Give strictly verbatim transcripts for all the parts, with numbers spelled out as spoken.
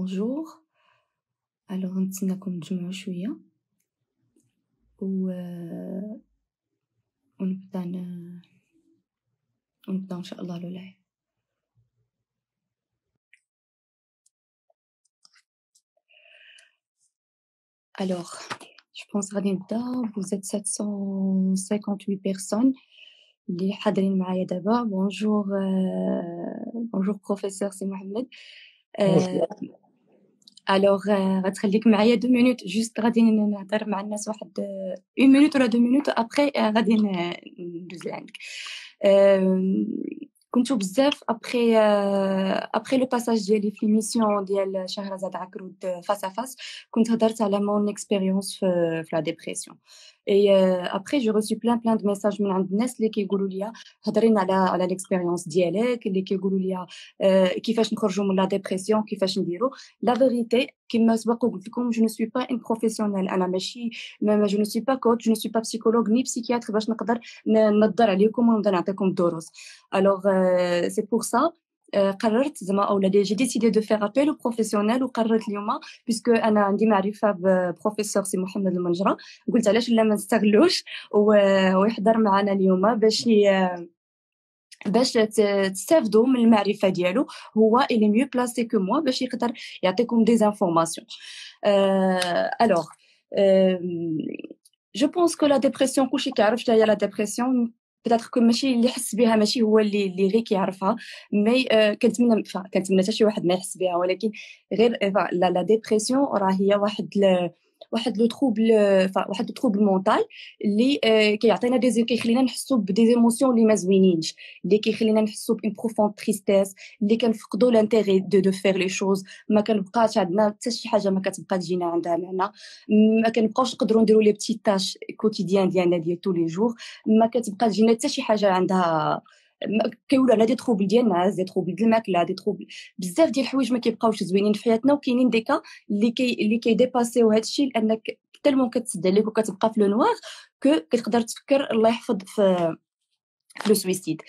bonjour. الوغ غنتسناكم تجمعوا شويه و ونبدا ن... ونبدا ان شاء الله لولاي. الوغ جو بونس غادي نبدا. بوزيت سبعمية وثمانية وخمسين بيرسون اللي حاضرين معايا دابا. بونجور بونجور بروفيسور سي محمد. الوغ غتخليك معايا دو مينوت جوست غادي نهضر مع الناس واحد اون مينوت ولا دو مينوت ابخي غادي ندوز لعندك. كنتو بزاف ابخي ابخي لو باساج ديالي في ليميسيون ديال شهرزاد عكرود فاس فاس كنت هضرت على مون اكسبيريونس في لا ديبرسيون. اي ابخي جو ريسي بلان بلان د ميساج من عند الناس اللي كيقولوا لي هضرين على على ليكسبيريونس ديالك، اللي كيقولوا لي كيفاش نخرجوا من لا ديبرسيون، كيفاش نديروا لا فيريتي. كما سبق وقلت لكم جو نو سوي با ان بروفيسيونيل، انا ماشي ما جو نو سوي با كوتش، جو نو سوي با بسيكولوج ني بسيكياتر باش نقدر ننظر عليكم ونبدا نعطيكم الدروس. الوغ سي بور سا قررت زعما اولا جي ديسيدي دو فيغ ابيل بروفيسيونيل، وقررت اليوم بيسكو انا عندي معرفه ببروفيسور سي محمد المنجره، قلت علاش لا ما نستغلوش ويحضر معنا اليوم باش باش تستافدوا من المعرفه ديالو. هو اللي ميو بلاسي كو موا باش يقدر يعطيكم دي زانفورماسيون. الوغ جو بونس كو لا ديبرسيون كلشي كيعرف حتى هي لا ديبرسيون، بتاتخ كو ماشي اللي حس بها ماشي هو اللي اللي غير كيعرفها. مي آه كنتمنى كنتمنى حتى شي واحد ما يحس بها، ولكن غير لا لا ديبرسيون راه هي واحد ل... واحد لو تروبل واحد لو تروبل مونطال اللي آه كيعطينا دي كيخلينا نحسوا بدي زيموسيون اللي ما زوينينش، اللي كيخلينا نحسوا بان بروفوند تريستيس، اللي كنفقدوا لانتيغي دو دو فير لي شوز، ما كنبقاش عندنا حتى شي حاجه ما كتبقى تجينا عندها معنى، ما كنبقاوش نقدروا نديروا لي بتي تاش كوتيديان ديالنا ديال تو لي جور، ما كتبقى تجينا حتى شي حاجه عندها. كيولوا على دي تروبل ديال الناس، دي تروبل ديال الماكله، دي تروبل بزاف ديال الحوايج ما كيبقاوش زوينين في حياتنا، وكاينين ديكا اللي كي اللي كيديباسيو هذا الشيء لانك تالمون كتسد عليك وكتبقى في لو نوار كو كتقدر تفكر الله يحفظ في لو سويسيد.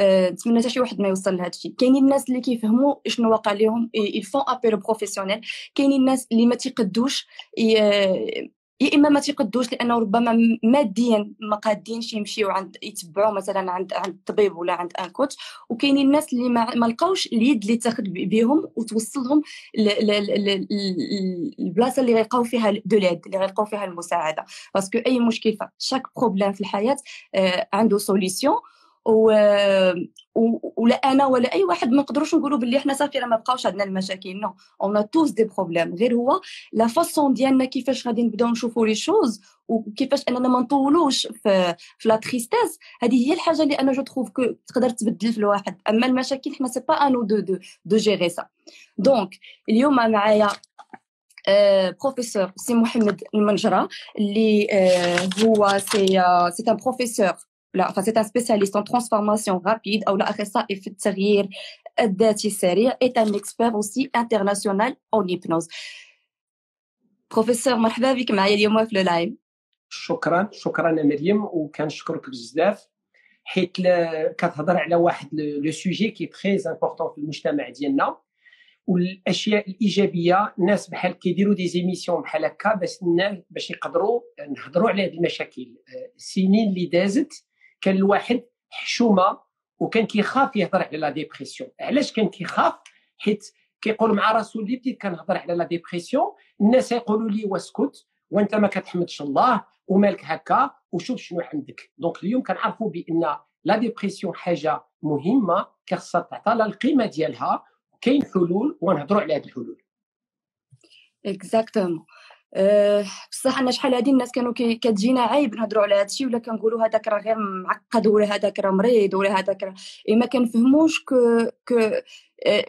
نتمنى أه حتى شي واحد ما يوصل لهذا الشيء. كاينين الناس اللي كيفهموا شنو واقع لهم يفون ابيل بروفيسيونيل، كاينين الناس اللي ما تيقدوش، يا اما ما تيقدوش لانه ربما ماديا ما قادينش يمشيو عند يتبعوا مثلا عند عند الطبيب ولا عند ان كوتش، وكاينين الناس اللي ما لقاوش اليد اللي تاخذ بهم وتوصلهم البلاصه اللي غيلقاو فيها دو ليد، اللي غيلقاو فيها المساعده. باسكو اي مشكل شاك بروبليم في الحياه عنده سوليسيون، و ولا انا ولا اي واحد ما نقدروش نقولوا باللي حنا صافي راه ما بقاوش عندنا المشاكل. نو اون ا توس دي بروبليم، غير هو لا فاسون ديالنا كيفاش غادي نبداو نشوفوا لي شوز وكيفاش اننا ما نطولوش في في لا تريستيس. هذه هي الحاجه اللي انا جو تروف كو تقدر تبدل في الواحد، اما المشاكل حنا سي با انو دو دو دو جيري سا. دونك اليوم معايا بروفيسور سي محمد المنجره اللي هو سي سي ان بروفيسور لا فا سي ان سبيسياليست ان ترانسفورماسيون رابيد او لا اخصائي في التغيير الذاتي السريع، اي ان اكسبير اوسي انترناسيونال اون هيبنوز. بروفيسور مرحبا بك معايا اليوم في اللايف. شكرا شكرا مريم، وكنشكرك بزاف حيت كتهضر على واحد لو سوجي كي تري امبورطون في المجتمع ديالنا، والاشياء الايجابيه الناس بحال كيديروا دي زيميسيون بحال هكا باش الناس باش يقدروا نهضروا على هذه المشاكل. السنين اللي دازت كان الواحد حشومه وكان كيخاف يهضر على لا ديبرسيون. علاش كان كيخاف؟ حيت كيقول مع راسو اللي بديت كنهضر على لا ديبرسيون الناس يقولوا لي واسكت وانت ما كتحمدش الله ومالك هكا وشوف شنو عندك. دونك اليوم كنعرفوا بان لا ديبرسيون حاجه مهمه كخصها تعطى لها القيمه ديالها، كاين حلول ونهضروا على هذه الحلول. اكزاكتومون. أه بصح انا شحال هادي الناس كانوا كتجينا عايب نهضروا على هادشي، ولا كنقولوا هذاك راه غير معقد، ولا هذاك راه مريض، ولا هذاك راه إيه، ما كنفهموش كو كو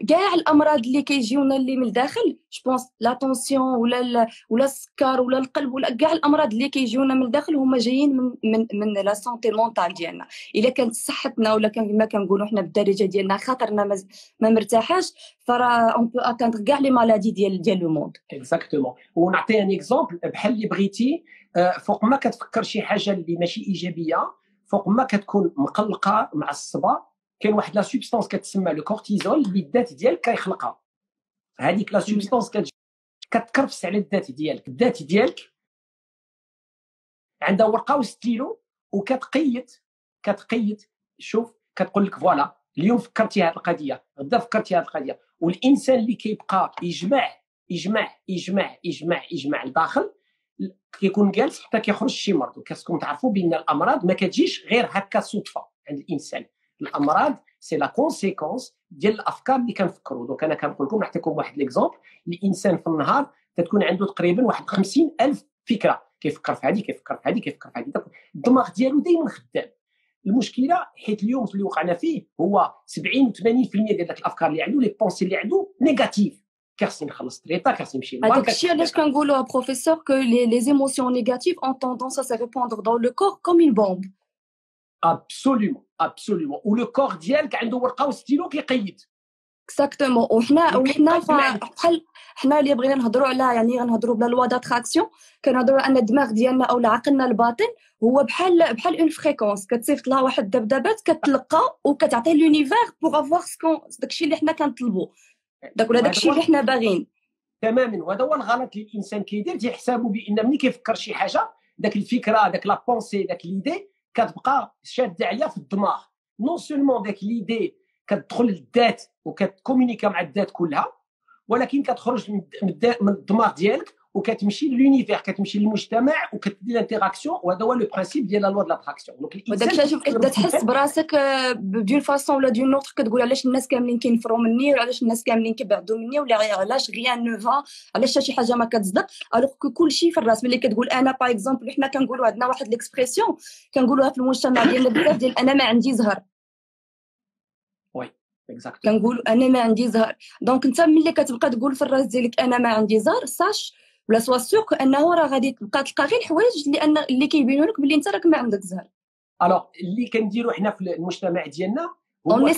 كاع الامراض اللي كيجيونا اللي من الداخل. جوبونس لا طونسيون ولا ولا السكر ولا القلب ولا كاع الامراض اللي كيجيونا من الداخل هما جايين من من من لا سونتي مونطال ديالنا. الا كانت صحتنا ولا كان كما كنقولوا حنا بالدارجه ديالنا خاطرنا ما, ما مرتاحاش، فرا اون بو اتاندر كاع لي مالادي ديال ديال لو موند. اكزاكتومون. ونعطي ان اكزومبل بحال اللي بغيتي، فوق ما كتفكر شي حاجه اللي ماشي ايجابيه، فوق ما كتكون مقلقه معصبه، كاين واحد لا سوبستانس كتسمى لو كورتيزول اللي الذات ديالك كيخلقها. هذيك لا سوبستانس كتكرفس على الذات ديالك. الذات ديالك عندها ورقه وستيلو وكتقيد كتقيد شوف كتقول لك فوالا اليوم فكرتي هذه القضيه، غدا فكرتي هذه القضيه. والانسان اللي كيبقى يجمع يجمع يجمع يجمع يجمع لداخل كيكون جالس حتى كيخرج شي مرض. وكتكون تعرفوا بان الامراض ما كتجيش غير هكا صدفه عند الانسان. الامراض سي لا كونسيكونس ديال الافكار اللي كنفكروا. دونك انا كنقول لكم نعطيكم واحد ليكزومبل. الانسان في النهار تتكون عنده تقريبا واحد خمسين ألف فكره، كيفكر في هذه كيفكر في هذه كيفكر في هذه. الدماغ ديالو دائما خدام. المشكله حيت اليوم اللي وقعنا فيه هو سبعين وثمانين بالمئة ديال داك الافكار اللي عنده لي بونسي اللي عنده نيجاتيف. كيخصني نخلص تريطا كيخصني نمشي للباك. هادشي علاش كنقولوا بروفيسور كو لي لي ايموسيون نيجاتيف اون طوندونس ا سي ريبوندر دون لو كور كوم اون بومب. ابسوليومون ابسوليومون. ولو كور ديالك عنده ورقه وستيلو كيقيد اكزاكتومون. وحنا وحنا بحال حنا اللي بغينا نهضروا على يعني غنهضروا بلا لوا داتراكسيون، كنهضروا على ان الدماغ ديالنا او عقلنا الباطن هو بحال بحال اون فريكونس كتصيفط لها واحد الذبذبات كتلقى وكتعطيه لونيفير بوغ افوار سكون داكشي اللي حنا كنطلبوا داك ولا داكشي اللي حنا باغين تماما. وهذا هو الغلط اللي الانسان كيدير، تيحسبوا بان ملي كيفكر شي حاجه داك الفكره داك لا بونسي داك ليدي كتبقى شاده عليها في الدماغ. نو سولمون داك ليدي كتدخل للذات وكتكومونيكا مع الذات كلها، ولكن كتخرج من من الدماغ ديالك وكتمشي للونيفير كتمشي للمجتمع وكتدير انتراكسيون. وهذا هو لو برينسيپ ديال لا لوا دو لاتراكسيون. دونك الانسان شوف انت تحس براسك بدون فاصون ولا دون نوتر كتقول علاش الناس كاملين كينفروا مني ولا علاش الناس كاملين كيبعدوا مني ولا علاش غيان نوفا علاش شي حاجه ما كتصدق. الوغ كلشي في الراس. ملي كتقول انا باغ اكزومبل حنا كنقولوا عندنا واحد ليكسبرسيون كنقولوها في المجتمع ديالنا بزاف ديال انا ما عندي زهر. كنقولوا انا ما عندي زهر. دونك انت ملي كتبقى تقول في الراس ديالك انا ما عندي زهر ساش ولا سوا سيغ انه راه غادي تبقى تلقى غير الحوايج اللي ان اللي كيبينوا لك بلي انت راك ما عندك زهر. الوغ اللي كنديروا حنا في المجتمع ديالنا هو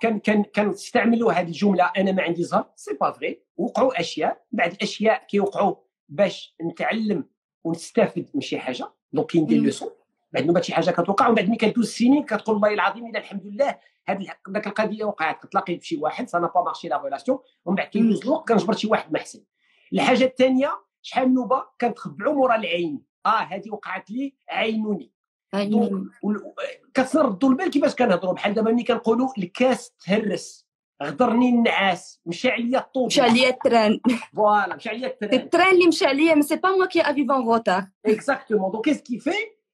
كان كان كنستعملوا هذه الجمله انا ما عندي زهر. سي با فري. وقعوا اشياء، بعض الاشياء كيوقعوا باش نتعلم ونستافد من شي حاجه. دونك كندير لوسون بعد نوبات شي حاجه كتوقع ومن بعد ملي كدوز سنين كتقول والله العظيم الا الحمد لله هذه داك القضيه وقعت. كتلاقي بشي واحد سا با مارشي لا ريلاسيون ومن بعد كيدوز الوقت كنجبر شي واحد ما حسن. الحاجه الثانيه شحال نوبه كنتخبعوا مورا العين. اه هذه وقعت لي عينوني. كتردوا البال كيفاش كنهضروا. بحال دابا ملي كنقولوا الكاس تهرس غدرني النعاس مشى عليا الطوب مشى عليا التران. فوالا مشى عليا التران. التران اللي مشى عليا مي سي با موا كي افيف اون غوتار. اكزاكتومون. دونك كيس كي في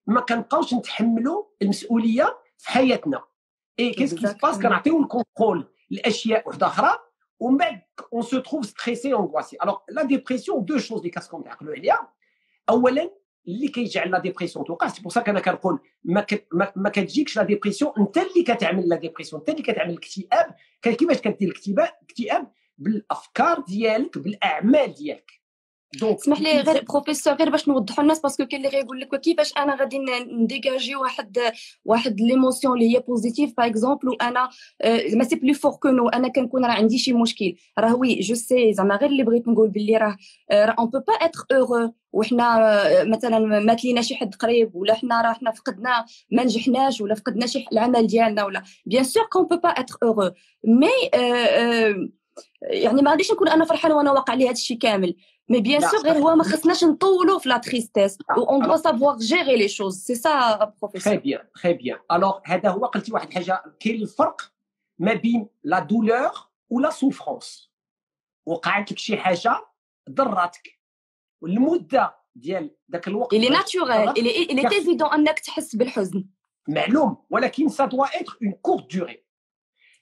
ما كنبقاوش نتحملوا المسؤوليه في حياتنا. اي كيس كي سباس كنعطيو الكونترول الاشياء وحده اخرى ومن بعد on se trouve stressé angoissé. Alors la dépression deux choses اللي كتكون تعقلوا عليها. اولا اللي كيجعل لا ديبرسيون توقع سي بور سا كنا كنقول ما ما كتجيكش لا ديبرسيون انت اللي كتعمل لا ديبرسيون. انت اللي كتعمل الاكتئاب. كيفاش كدير الاكتئاب؟ الاكتئاب بالافكار ديالك بالاعمال ديالك. دونك اسمح لي غير بروفيسور غير باش نوضحوا الناس باسكو كاين اللي غايقول لك كيفاش انا غادي نديجاجي واحد واحد ليموسيون اللي هي بوزيتيف باغ اكزومبل وانا زعما سي بلو فور كو نو انا كنكون راه عندي شي مشكل راه وي جو سي زعما غير اللي بغيت نقول باللي راه راه اون بو با اتر هورو وحنا مثلا مات لينا شي حد قريب ولا حنا راه حنا فقدنا ما نجحناش ولا فقدنا شي العمل ديالنا ولا بيان سور كون بو با اتر هورو مي يعني ما غاديش نكون انا فرحان وانا واقع لي هذا الشيء كامل. Mais bien sûr, on ne la tristesse. On doit savoir gérer les choses. C'est ça, professeur. Très bien, très bien. Alors, quel est le فرق ما بين la douleur ou la souffrance? وقعت لك شي حاجة ضراتك. المدة ديال ذاك الوقت. Il est naturel. Il est, il est évident أنك تحس بالحزن. معلوم. ولكن ça doit être une courte durée.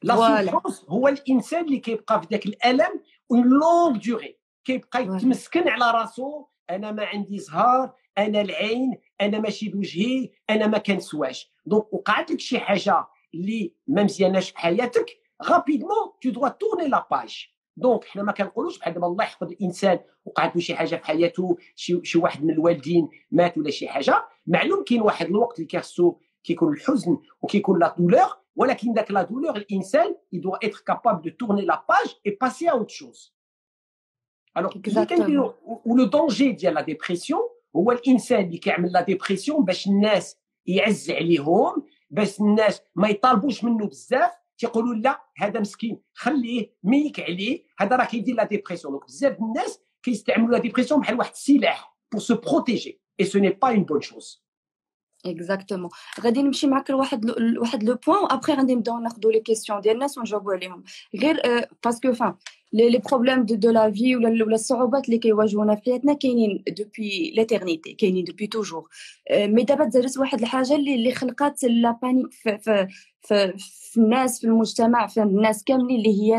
La souffrance هو الإنسان اللي كيبقى في ذاك الألم une longue durée. كيبقى يتمسكن على راسو انا ما عندي زهر انا العين انا ماشي بوجهي انا ما كنسواش. دونك وقعت لك شي حاجه اللي ما مزياناش في حياتك غابيدمون تو دوا تورني لا باج. دونك حنا ما كنقولوش بحال دابا الله يحفظ الانسان وقعت له شي حاجه في حياته شي, شي واحد من الوالدين مات ولا شي حاجه. معلوم كاين واحد الوقت اللي كيخصو كيكون الحزن وكيكون لا دولور، ولكن داك لا دولور الانسان يدوا اتر كابابل دو تورني لا باج اي باسي ا اوت شوز. الوغ لو دونجي ديال لا ديبرسيون هو الانسان اللي كيعمل لا ديبرسيون باش الناس يعز عليهم باش الناس ما يطالبوش منه بزاف تيقولوا لا هذا مسكين خليه ميك عليه، هذا راه كيدير لا ديبرسيون. دونك بزاف ديال الناس كيستعملوا لا ديبرسيون بحال واحد السلاح pour se protéger et ce n'est pas une bonne chose. Exactement. غادي نمشي معاك لواحد لواحد لو بوين وابخي غادي نبداو ناخذوا لي كيسيون ديال الناس ونجاوبوا عليهم غير باسكو فان لي بروبليم دو دو لا في ولا ولا الصعوبات اللي كيواجهونا في حياتنا كاينين دوبي لاتيرنيتي، كاينين دوبي توجور. مي دابا تزرات واحد الحاجه اللي اللي خلقات لا بانيك في في في الناس في المجتمع في الناس كاملين اللي هي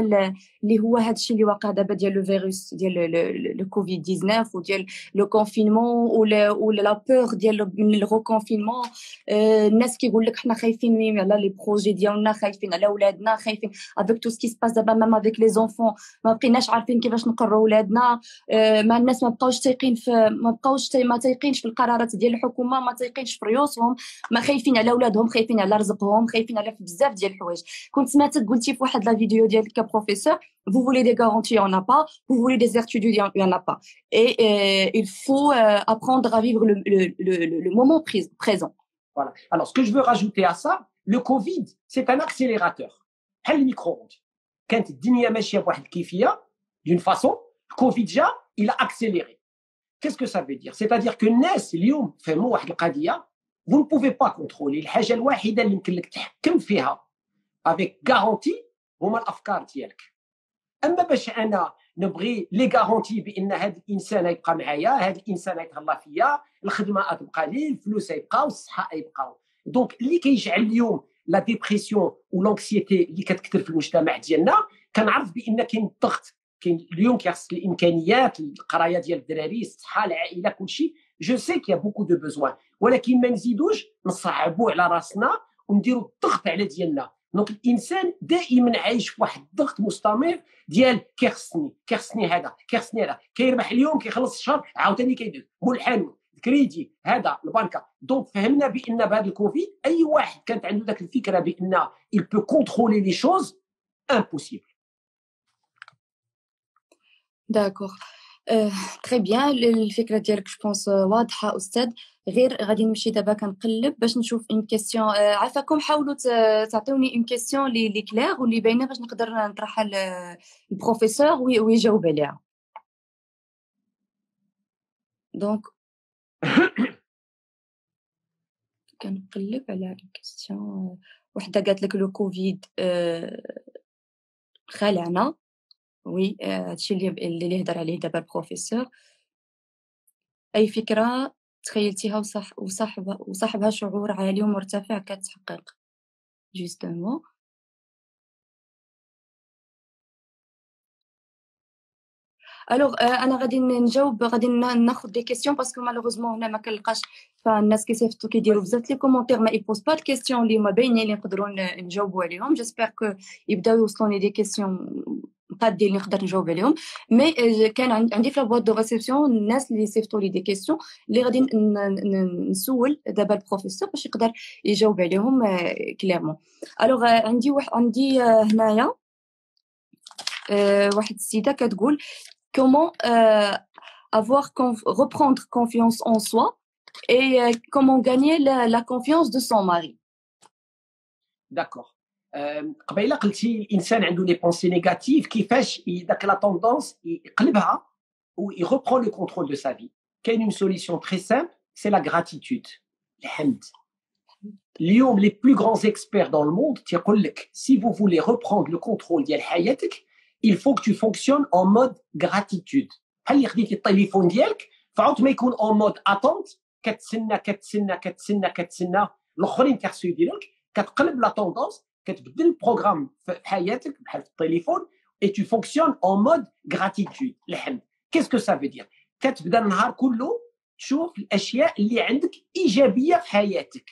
اللي هو هذا الشيء اللي واقع دابا ديال لو فيروس ديال لو كوفيد تسعطاش وديال لو كونفينمون ولا ولا لا بور ديال من الريكونفينمون. الناس كيقول لك حنا خايفين على لي بروجي ديالنا، خايفين على ولادنا، خايفين افيك تو سكي سباس دابا ميم افيك لي زونفون ما بقيناش عارفين كيفاش نقروا ولادنا. ما الناس ما بقاوش تايقين في ما بقاوش ما تايقينش في القرارات ديال الحكومه، ما تايقينش في ريوسهم، ما خايفين على ولادهم، خايفين على رزقهم، خايفين على بزاف ديال الحوايج. كنت سمعتك قلتي في واحد لا فيديو ديالك كبروفيسور vous voulez des garanties on n'a pas, vous voulez des certitudes on n'a pas et euh, il faut euh, apprendre à vivre le le le, le moment présent. Voilà. Alors ce que je veux rajouter à ça, le Covid c'est un accélérateur. بحال الميكرووند كانت الدنيا ماشيه بواحد الكيفيه d'une façon, Covid جا il a accéléré. Qu'est-ce que ça veut dire? C'est-à-dire que الناس اليوم فهموا واحد القضيه vous ne pouvez pas contrôler. الحاجه الوحيده اللي يمكن لك تحكم فيها avec garantie هما الافكار ديالك. اما باش انا نبغي لي garantie بان هذا الانسان يبقى معايا، هذا الانسان يتهلا فيا، الخدمه تبقى لي، الفلوس يبقاو، الصحه يبقاو. دونك اللي كيجعل اليوم لا ديبرسيون والانكسيتي اللي كتكثر في المجتمع ديالنا كنعرف بان كاين الضغط، كاين اليوم كيخص الامكانيات، القرايه ديال الدراري، الصحه، العائله، كلشي. جو سي كي بوكو دو بوزوان، ولكن ما نزيدوش نصعبوا على راسنا ونديروا الضغط على ديالنا. دونك الانسان دائما عايش في واحد الضغط مستمر ديال كيخصني كيخصني هذا كيخصني هذا، كيربح اليوم كيخلص الشهر عاوتاني كيدوز مول الحانوت الكريدي هذا البنكه. دونك فهمنا بان بهذا الكوفيد اي واحد كانت عنده ذاك الفكره بان il peut contrôler les choses impossible. داكور تري بيان. الفكره ديالك جو بونس واضحه استاذ. غير غادي نمشي دابا كنقلب باش نشوف اون كيسيون. عافاكم حاولوا تعطيوني اون كيسيون لي لي كلير واللي باينه باش نقدر نطرحها للبروفيسور ويجاوب عليها. دونك كنقلب على الكيسيون. وحده قالت لك لو كوفيد خلعنا، وي هادشي اللي اللي يهضر عليه دابا البروفيسور. اي فكره تخيلتيها وصاح وصاحبها وصاحبها شعور عالي ومرتفع كتحقق جوستومون. الوغ انا غادي نجاوب، غادي ناخذ دي كيسيون باسكو مالوغوزمون هنا ما كنلقاش. فالناس كيصيفطوا كيديروا بزاف لي كومونتير ما يبوز با الكيسيون اللي هما باينين اللي نقدروا نجاوبوا عليهم. جيسبيغ كو يبداو يوصلوني دي كيسيون قادي اللي نقدر نجاوب عليهم. مي كان عندي في لابواط دو ريسيبسيون الناس اللي صيفطوا لي دي كيسيون اللي غادي نسول دابا البروفيسور باش يقدر يجاوب عليهم كليرمون. الوغ عندي واحد عندي هنايا واحد السيده كتقول comment avoir reprendre confiance en soi et comment gagner la confiance de son mari. D'accord. قبيله قلتي الانسان عنده لي بونسي نيجاتيف كيفاش داك لا طوندونس يقلبها و يغبرون لو كونترول دو سا في. كاين اون سوليسيون تري سامبل سي لا غراتيتود، الحمد. اليوم لي بلو غران اكسبير دون الموند تيقول لك سي فو فولي ريبروند لو كونترول ديال حياتك il faut que tu fonctionnes en mode gratitude. بحال اللي خديتي التليفون ديالك فعاود ما يكون اون مود اتونت، كتسنى كتسنى كتسنى كتسنى الاخرين كيخصو يديروك، كتقلب لا طوندونس كتبدل البروغرام في حياتك بحال في التليفون et tu fonctionnes en mode gratitude. الحمد. Qu'est-ce que ça veut dire? كتبدا النهار كله تشوف الاشياء اللي عندك ايجابيه في حياتك.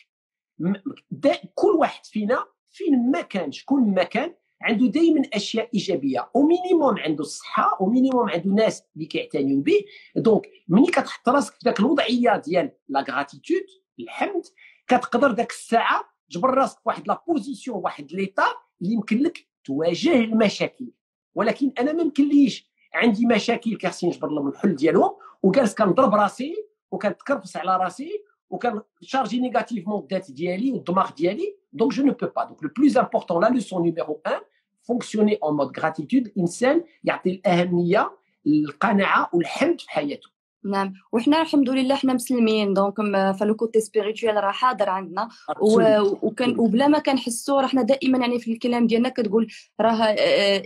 كل واحد فينا فين ما كان شكون ما كان عنده دائما اشياء ايجابيه، او مينيموم عنده الصحه، او مينيموم عنده ناس اللي كيعتنيوا به. دونك ملي كتحط راسك في ذاك الوضعيه ديال لا غراتيتود الحمد كتقدر ذاك الساعه جبر راسك واحد لا بوزيسيون واحد ليطا اللي يمكن لك تواجه المشاكل. ولكن انا ما يمكنليش عندي مشاكل كيخصني نجبر لهم الحل ديالهم وجالس كنضرب راسي وكنتكرفس على راسي وكنشارجي نيجاتيفمون الذات ديالي والدماغ ديالي donc je ne peux pas. Donc le plus important, la leçon numéro un, fonctionner en mode gratitude, insan يعطي الأهمية القناعة والحمد في حياته. نعم وحنا الحمد لله حنا مسلمين دونك فلو كوتي سبيريتوال راه حاضر عندنا وكان وبلا ما كنحسوا حنا دائما يعني في الكلام ديالنا كتقول راه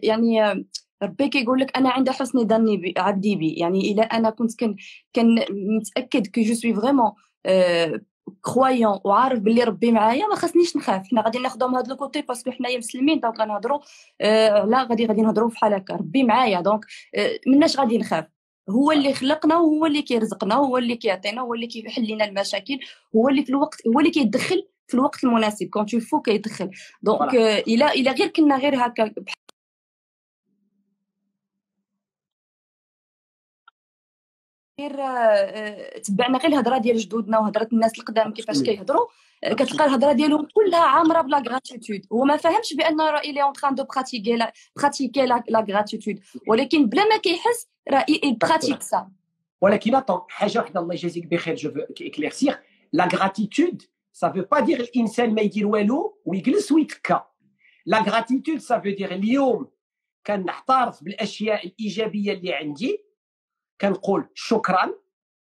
يعني ربي كيقول لك انا عند حسن ظني عبدي بي يعني الا انا كنت كن كن متاكد كو جو سوي فريمون كرويون وعارف باللي ربي معايا ما خاصنيش نخاف. حنا غادي ناخذوا من هذا الكوتي باسكو حنايا مسلمين دونك غنهضروا لا غادي غادي نهضروا بحال هكا ربي معايا دونك مناش غادي نخاف. هو اللي خلقنا وهو اللي كيرزقنا وهو اللي كيعطينا وهو اللي كيحل لنا المشاكل هو اللي في الوقت هو اللي كيدخل في الوقت المناسب كون تيفو كيدخل دونك الا الا غير كنا غير هكا غير تبعنا غير الهضره ديال جدودنا وهضره الناس القدام كيفاش كيهضروا كتلقى الهضره ديالهم كلها عامره بلا غراتيتود. هو ما فاهمش بان راه ايلي اون تران دو براتيكي لا براتيكي لا غراتيتود ولكن بلا ما كيحس راه اي براتيك سا. ولكن attends حاجه واحده الله يجازيك بخير جو veux éclaircir la gratitude ça veut pas dire الانسان ما يدير والو ويجلس ويتكا. la gratitude ça veut dire اليوم كنحترف بالاشياء الايجابيه اللي عندي كنقول شكرا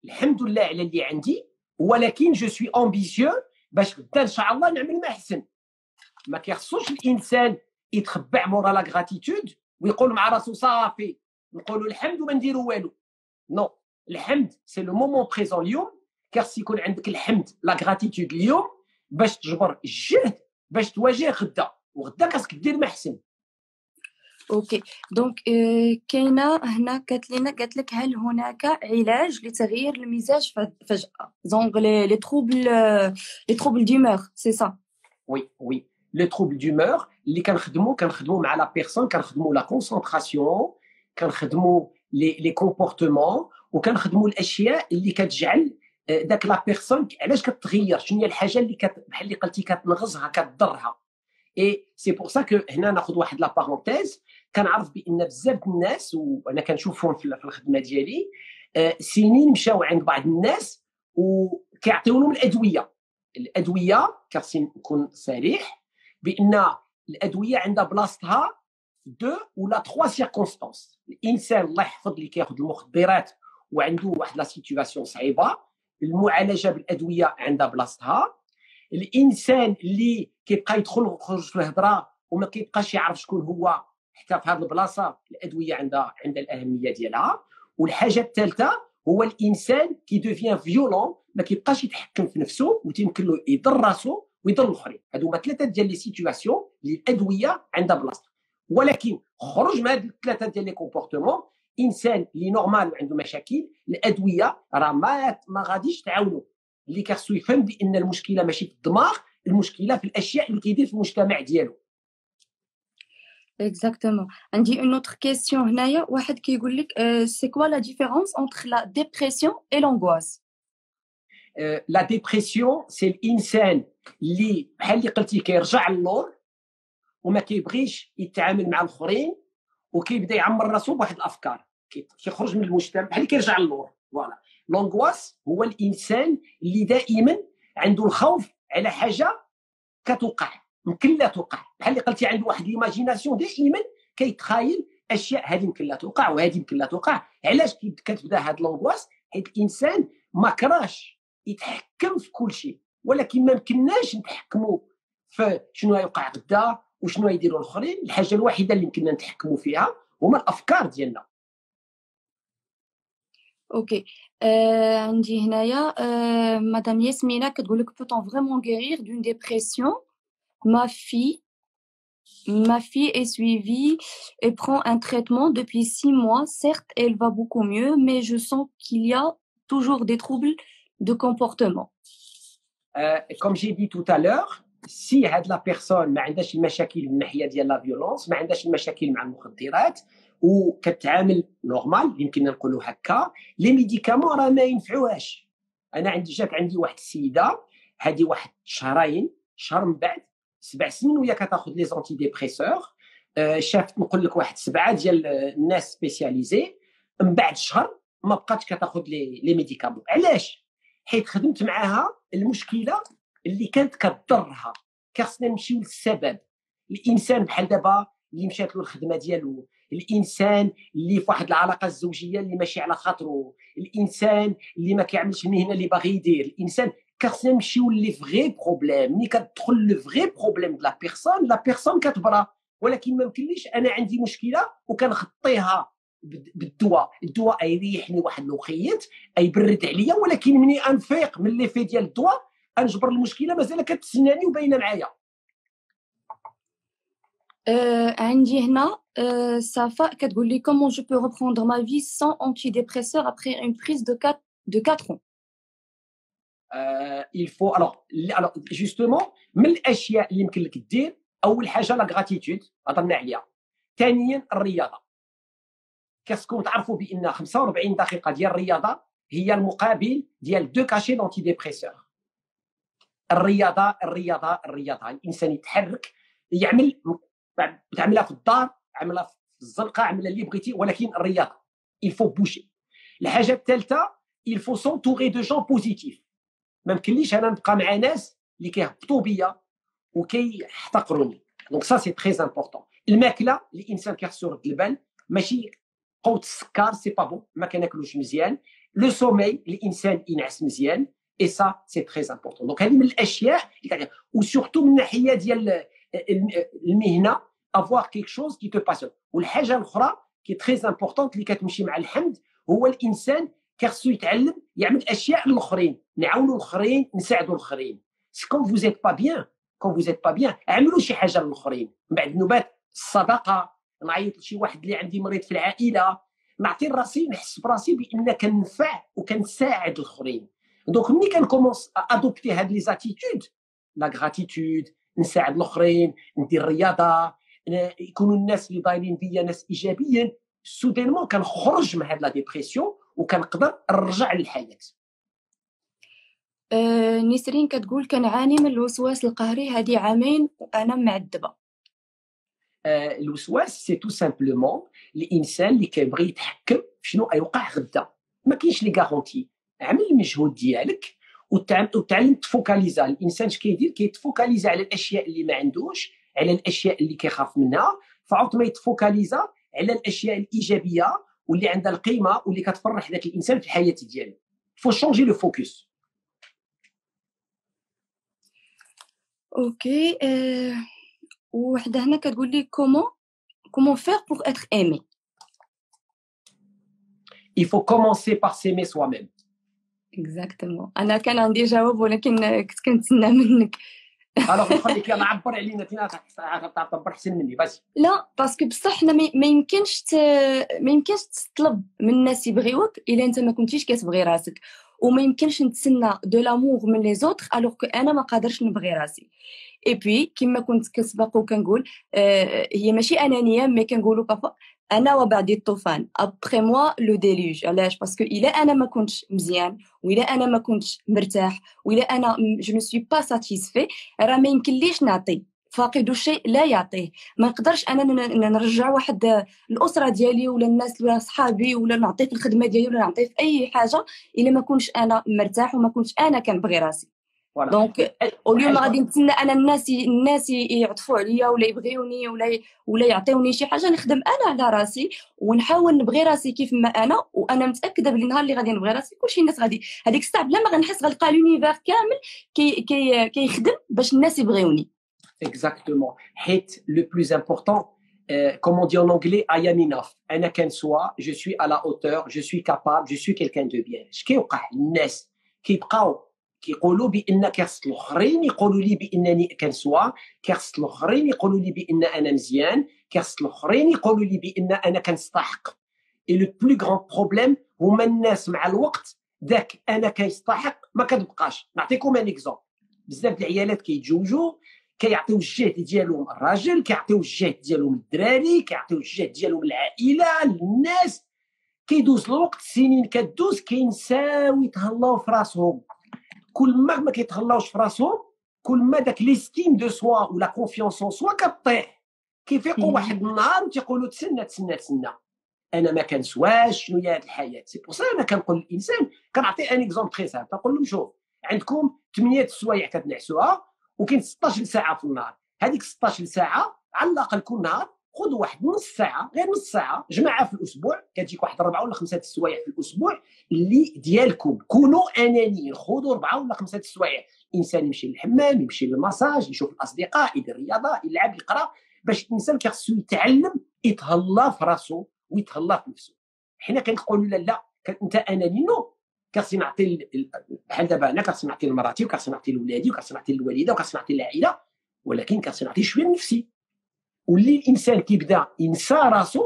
الحمد لله على اللي عندي ولكن جو سوي امبيسيو باش غدا ان شاء الله نعمل ما احسن. ما كيخصوش الانسان يتخبع مورا لا غراتيتود ويقول مع راسو صافي نقولوا الحمد وما نديروا والو. نو الحمد سي لو مومون بريزون اليوم كيخص يكون عندك الحمد لا غراتيتود اليوم باش تجبر الجهد باش تواجه غدا وغدا خاصك دير ما احسن. اوكي دونك كاينه هنا قالت لنا قالت لك هل هناك علاج لتغيير المزاج فجأة زونغ لي تروبل لي تروبل ديمور سي سا وي وي لي تروبل ديمور اللي كنخدمو كنخدمو مع لا بيرسون كنخدمو لا كونسونطراسيون كنخدمو لي لي كومبورتمون وكنخدمو الاشياء اللي كتجعل داك لا بيرسون علاش كتغير شنو هي الحاجه اللي بحال اللي قلتي كتنغزها كتضرها. اي سي بور سا كو هنا ناخذ واحد لا بارونتيز كنعرف بان بزاف الناس وانا كنشوفهم في الخدمه ديالي سنين مشاو عند بعض الناس وكيعطيولهم الادويه. الادويه خاصني نكون صريح بان الادويه عندها بلاصتها دو ولا تخوا سيركونستانس. الانسان الله يحفظ اللي كياخذ المخدرات وعنده واحد لا سيتوياسيون صعيبه المعالجه بالادويه عندها بلاصتها. الانسان اللي كيبقى يدخل ويخرج في الهضره وما كيبقاش يعرف شكون هو حتى في هذه البلاصه الادويه عندها عندها الاهميه ديالها. والحاجه الثالثه هو الانسان كي دوفيان فيولون ما كيبقاش يتحكم في نفسه وتيمكن له يضر راسو ويضر الاخرين. هادو هما ثلاثه ديال لي سيتوياسيون اللي الادويه عندها بلاصتها. ولكن خرج من هاد الثلاثه ديال لي كومبورتمون انسان اللي نورمال وعنده مشاكل الادويه راه ما ما غاديش تعاونو. اللي كيخصو يفهم بان المشكله ماشي في الدماغ المشكله في الاشياء اللي كيدير في المجتمع ديالو. Exactement. عندي une autre question هنايا واحد كيقول لك c'est quoi la différence entre la dépression et l'angoisse. La dépression c'est الانسان اللي بحال اللي قلتي كيرجع للور وما كيبغيش يتعامل مع الاخرين وكيبدا يعمر راسو بواحد الافكار كيخرج من المجتمع بحال اللي كيرجع للور فوالا. لونغواس هو الانسان اللي دائما عنده الخوف على حاجه كتوقع يمكن لا توقع بحال اللي قلتي عنده واحد ليماجيناسيون دائما كيتخايل اشياء هذه يمكن لا توقع وهذه يمكن لا توقع. علاش كتبدا هاد لونغواس حيت الانسان ما كراش يتحكم في كل شيء ولكن ما يمكنناش نتحكموا في شنو غيوقع غدا وشنو يديروا الاخرين. الحاجه الوحيده اللي يمكننا نتحكموا فيها هما الافكار ديالنا. اوكي آه، عندي هنايا آه، مدام ياسمينه كتقول لك peut-on vraiment guérir d'une dépression. Ma fille, ma fille est suivie et prend un traitement depuis six mois. Certes, elle va beaucoup mieux, mais je sens qu'il y a toujours des troubles de comportement. Euh, comme j'ai dit tout à l'heure, si la personne n'a pas de problème de la violence, n'a pas de problème avec les drogues, ou qu'elle travaille normal, يمكن نقولوا هكا, les médicaments راه ما ينفعوهاش. أنا عندي جات عندي واحد السيدة هذه واحد شهرين شهر من بعد. سبع سنين وهي كتاخذ لي زونتي ديبريسور آه شافت نقول لك واحد سبعه ديال الناس سبيسياليزي من بعد شهر ما بقاتش كتاخذ لي لي ميديكامون. علاش؟ حيت خدمت معاها المشكله اللي كانت كضرها خاصنا نمشيو للسبب. الانسان بحال دابا اللي مشات له الخدمه ديالو، الانسان اللي في واحد العلاقه الزوجيه اللي ماشي على خاطره، الانسان اللي ما كيعملش المهنه اللي باغي يدير، الانسان خاصنا نمشيو لي فغي بروبليم. ملي كتدخل لو فغي بروبليم د لا بيرسون، لا بيرسون كتبرى. ولكن ما يمكنليش انا عندي مشكله وكنغطيها بالدواء، الدواء يريحني واحد الوقيت يبرد عليا، ولكن مني انفيق من لي في ديال الدواء انجبر المشكله مازال كتسناني وباينه معايا. أه عندي هنا أه صفاء كتقول لي كومون جو بو ريبروندر ما في سان انتي ديبريسور ابري اون بريز دو quatre دو quatre ans. il faut alors alors justement من الاشياء اللي يمكن لك دير، اول حاجه لا غراتيتود هضرنا عليها، ثانيا الرياضه. كاسكو تعرفوا بان خمسة وأربعين دقيقه ديال الرياضه هي المقابل ديال دو كاشي دونتي ديبريسور. الرياضه الرياضه الرياضه الانسان يتحرك، يعمل، تعملها في الدار، عملها في الزنقه، عملها اللي بغيتي، ولكن الرياضه يلفو بوشي. الحاجه الثالثه يلفو سونتوري دو جون بوزيتيف. ما يمكنليش انا نبقى مع ناس اللي كيهبطوا بيا وكيحتقروني. دونك سا سي تري امبورطون. الماكله الانسان كيخسر رد البال، ماشي قوت السكر، سي با بون، ما كناكلوش مزيان. لو سومي الانسان ينعس مزيان. Et ça, c'est très important. Donc, elle met les choses, ou surtout, من ناحية ديال المهنة, avoir quelque chose qui te passionne. Ou الحاجة الأخرى qui est très importante, اللي كتمشي مع الحمد, هو الإنسان كيخصو يتعلم يعمل أشياء للآخرين، نعاونوا الآخرين، نساعدوا الآخرين. Quand vous êtes pas bien, quand vous êtes pas bien, اعملوا شي حاجة للآخرين. من بعد نبات الصدقة، نعيط لشي واحد اللي عندي مريض في العائلة، نعطي لراسي، نحس براسي بأن كنفع وكنساعد الآخرين. Donc, nous, on commence à adopter les attitudes, la gratitude, نساعد الآخرين, ندير الرياضة, يكونوا الناس اللي دايرين بيا ناس إيجابيين. Soudainement, كنخرج من هاد la dépression وكنقدر نرجع للحياة. نسرين كتقول كنعاني من الوسواس القهري هادي عامين وأنا معذبة. الوسواس c'est tout simplement الإنسان اللي كيبغي يتحكم شنو يوقع غدا. ما كاينش لي غارونتي. عمل المجهود ديالك وتعلم تفوكاليزا. الانسان اش كيدير؟ كيتفوكاليزا على الاشياء اللي ما عندوش، على الاشياء اللي كيخاف منها، فعوض ما يتفوكاليزا على الاشياء الايجابيه واللي عندها القيمه واللي كتفرح ذاك الانسان في الحياه ديالو. فو شونجي لو فوكس. اوكي أه... وحده هنا كتقول لي كومون كومون فير بور اتر ايمي. il faut commencer par s'aimer soi-même. اكزاكتومون. انا كان عندي جواب ولكن كنت كنتسنى منك. الوغ نخليك يلاه عبر علينا، انت تعبر احسن مني. بس لا باسكو بصح حنا ما يمكنش ما يمكنش تطلب من الناس يبغيوك الا انت ما كنتيش كتبغي راسك، وما يمكنش نتسنى دو لامور من لي زوتر الوغ كو انا ما قادرش نبغي راسي. اي بي كما كنت كسبق وكنقول هي ماشي انانيه، مي كنقولوا بابا انا وبعدي الطوفان ابري موا لو ديلوج. علاش؟ باسكو الا انا ما كنتش مزيان ولا انا ما كنتش مرتاح ولا انا جو نو سوي با ساتيسفي، راه ما يمكنليش نعطي. فاقد الشيء لا يعطيه. ما نقدرش انا نرجع واحد الاسره ديالي ولا الناس ولا صحابي ولا نعطيه في الخدمه ديالي ولا نعطيه في اي حاجه الا ما كنتش انا مرتاح وما كنتش انا كنبغي راسي. دونك اليوم غادي نتسنى انا الناس الناس يعطفوا عليا ولا يبغيوني ولا ولا يعطيوني شي حاجه، نخدم انا على راسي ونحاول نبغي راسي كيف ما انا. وانا متاكده بلي النهار اللي غادي نبغي راسي كلشي الناس غادي هذيك الساعه بلا ما غنحس غنلقى لونيفير كامل كي كي كيخدم باش الناس يبغيوني. Exactement. Hit le plus important, euh, comme on dit en anglais, I am enough. أنا كان سوا, je suis à la hauteur, je suis capable, je suis quelqu'un de bien. إش كيوقع الناس كيبقاو كيقولوا بأن كيخص الآخرين يقولوا لي بأنني كان سوا، كيخص الآخرين يقولوا لي بأن أنا مزيان، كيخص الآخرين يقولوا لي بأن أنا كنستحق. Et le plus grand problème هما الناس مع الوقت ذاك أنا كيستحق ما كتبقاش. نعطيكم أن إكزومبل. بزاف د العيالات كيتزوجوا كيعطيو الجهد ديالهم الراجل، كيعطيو الجهد ديالهم الدراري، كيعطيو الجهد ديالهم العائله، الناس كيدوز الوقت، سنين كدوز كينساو يتهلاو في راسهم. كل ما ما كيتهلاوش في راسهم كل ما داك ليستيم دو سوا ولا كونفيونس اون سوا كطيح. كيفيقوا واحد النهار وتيقولوا تسنى تسنى تسنى انا ما كنسواش، شنو هي هاد الحياه. سي بوصا انا كنقول للانسان، كنعطي ان اكزومبل تري سامبل، كنقول لهم شوف عندكم ثمانية السوايع كتنعسوها وكاين ستة عشر ساعه في النهار، هذيك ستة عشر ساعه على الاقل كل نهار خذ واحد نص ساعه، غير نص ساعه جمعها في الاسبوع، كتجيك واحد ربعه ولا خمسه السوايع في الاسبوع اللي ديالكم. كونوا انانيين، خذوا ربعه ولا خمسه السوايع، الانسان يمشي للحمام، يمشي للمساج، يشوف الاصدقاء، يدير رياضه، يلعب، يقرا، باش الانسان خاصو يتعلم يتهلا في راسو ويتهلا في نفسه. حنا كنقولوا لا لا انت اناني، نو، كخصني نعطي بحال دابا انا كخصني نعطي لمراتي وكخصني نعطي لولادي وكخصني نعطي للوالده وكخصني نعطي للعائله، ولكن كخصني نعطي شويه لنفسي. واللي الانسان كيبدا ينسى راسو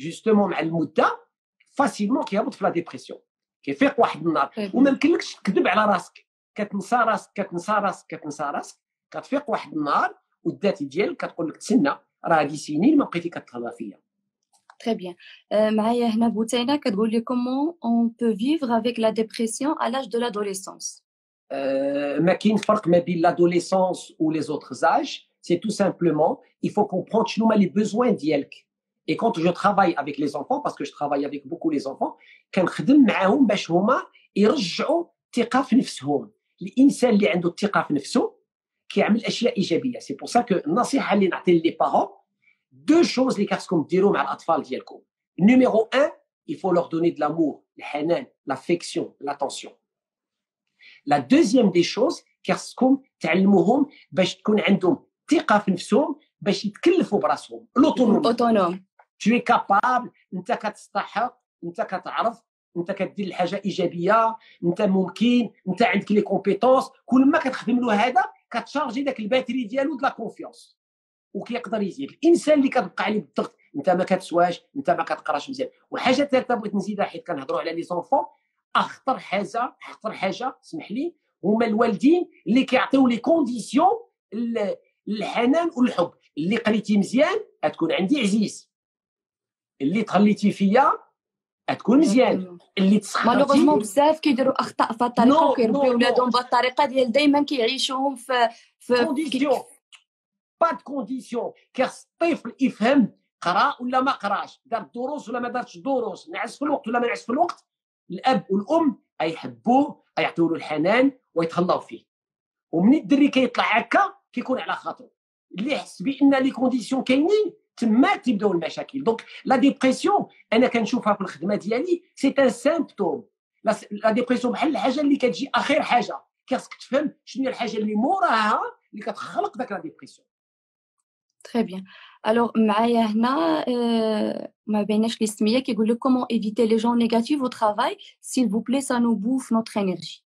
جوستومون مع المده فاسيلمون كيهبط في لا ديبرسيون، كيفيق واحد النهار وما يمكنلكش تكذب على راسك، كتنسى راسك كتنسى راسك كتنسى راسك كتفيق واحد النهار والذات ديالك كتقول لك تسنى راه هادي سنين ما بقيتي كتهضر فيا. Très bien. Euh, معايا هنا بوتينا كتقول لي comment on peut vivre avec la dépression à l'âge de l'adolescence. Euh, ما كاين فرق ما بين l'adolescence ou les autres âges. C'est tout simplement, il faut comprendre شنو هما les besoins ديالك. Et quand je travaille avec les enfants, parce que je travaille avec beaucoup les enfants, كنخدم معاهم باش هما يرجعوا الثقة في نفسهم. الإنسان اللي عنده الثقة في نفسه كيعمل أشياء إيجابية. C'est pour ça que النصيحة اللي نعطي les parents, deux choses اللي خاصكم ديروا مع الاطفال ديالكم. Numéro un, il faut leur donner de l'amour, الحنان، l'affection, l'attention. La deuxième des choses خاصكم تعلموهم باش تكون عندهم ثقه في نفسهم باش يتكلفوا براسهم. L'autonomie. Tu es capable، انت كتستحق، انت كتعرف، انت كدير الحاجه ايجابيه، انت ممكن، انت عندك لي كومبيتونس. كل ما كتخدم له هذا كتشارجي داك الباتري ديالو د لا كونفيونس وكيقدر يزيد. الانسان اللي كتبقى عليه بالضغط، انت ما كتسواش، انت ما كتقراش مزيان. وحاجه ثالثه بغيت نزيدها حيت كنهضروا على لي زونفون، اخطر حاجه اخطر حاجه اسمح لي هما الوالدين اللي كيعطيو لي كونديسيون الحنان والحب. اللي قريتي مزيان غتكون عندي عزيز، اللي تخليتي فيا غتكون مزيان، اللي تسخرتي. مالوغوزمون بزاف كيديروا اخطاء في الطريقه وكيربيو ولادهم بهذه الطريقه ديال دائما كيعيشوهم في في كونديسيون با د كونديسيون. خاص الطفل يفهم قرا ولا ما قراش، دار الدروس ولا ما دارش الدروس، نعس في الوقت ولا ما نعس في الوقت. الاب والام ايحبوه، ايعطيو له الحنان ويتهلاو فيه. ومنين الدري كيطلع هكا كيكون على خاطره، اللي يحس بان لي كونديسيون كاينين تما تبداو المشاكل. دونك لا ديبرسيون انا كنشوفها في الخدمه ديالي سي ان سيمبتوم. لا ديبرسيون بحال الحاجه اللي كتجي اخر حاجه، خاصك تفهم شنو هي الحاجه اللي موراها اللي كتخلق داك لا ديبرسيون. Très bien. Alors, معايا هنا ما بيناش الاسميه كيقول لك comment éviter les gens négatifs au travail, s'il vous plaît, ça nous bouffe notre énergie.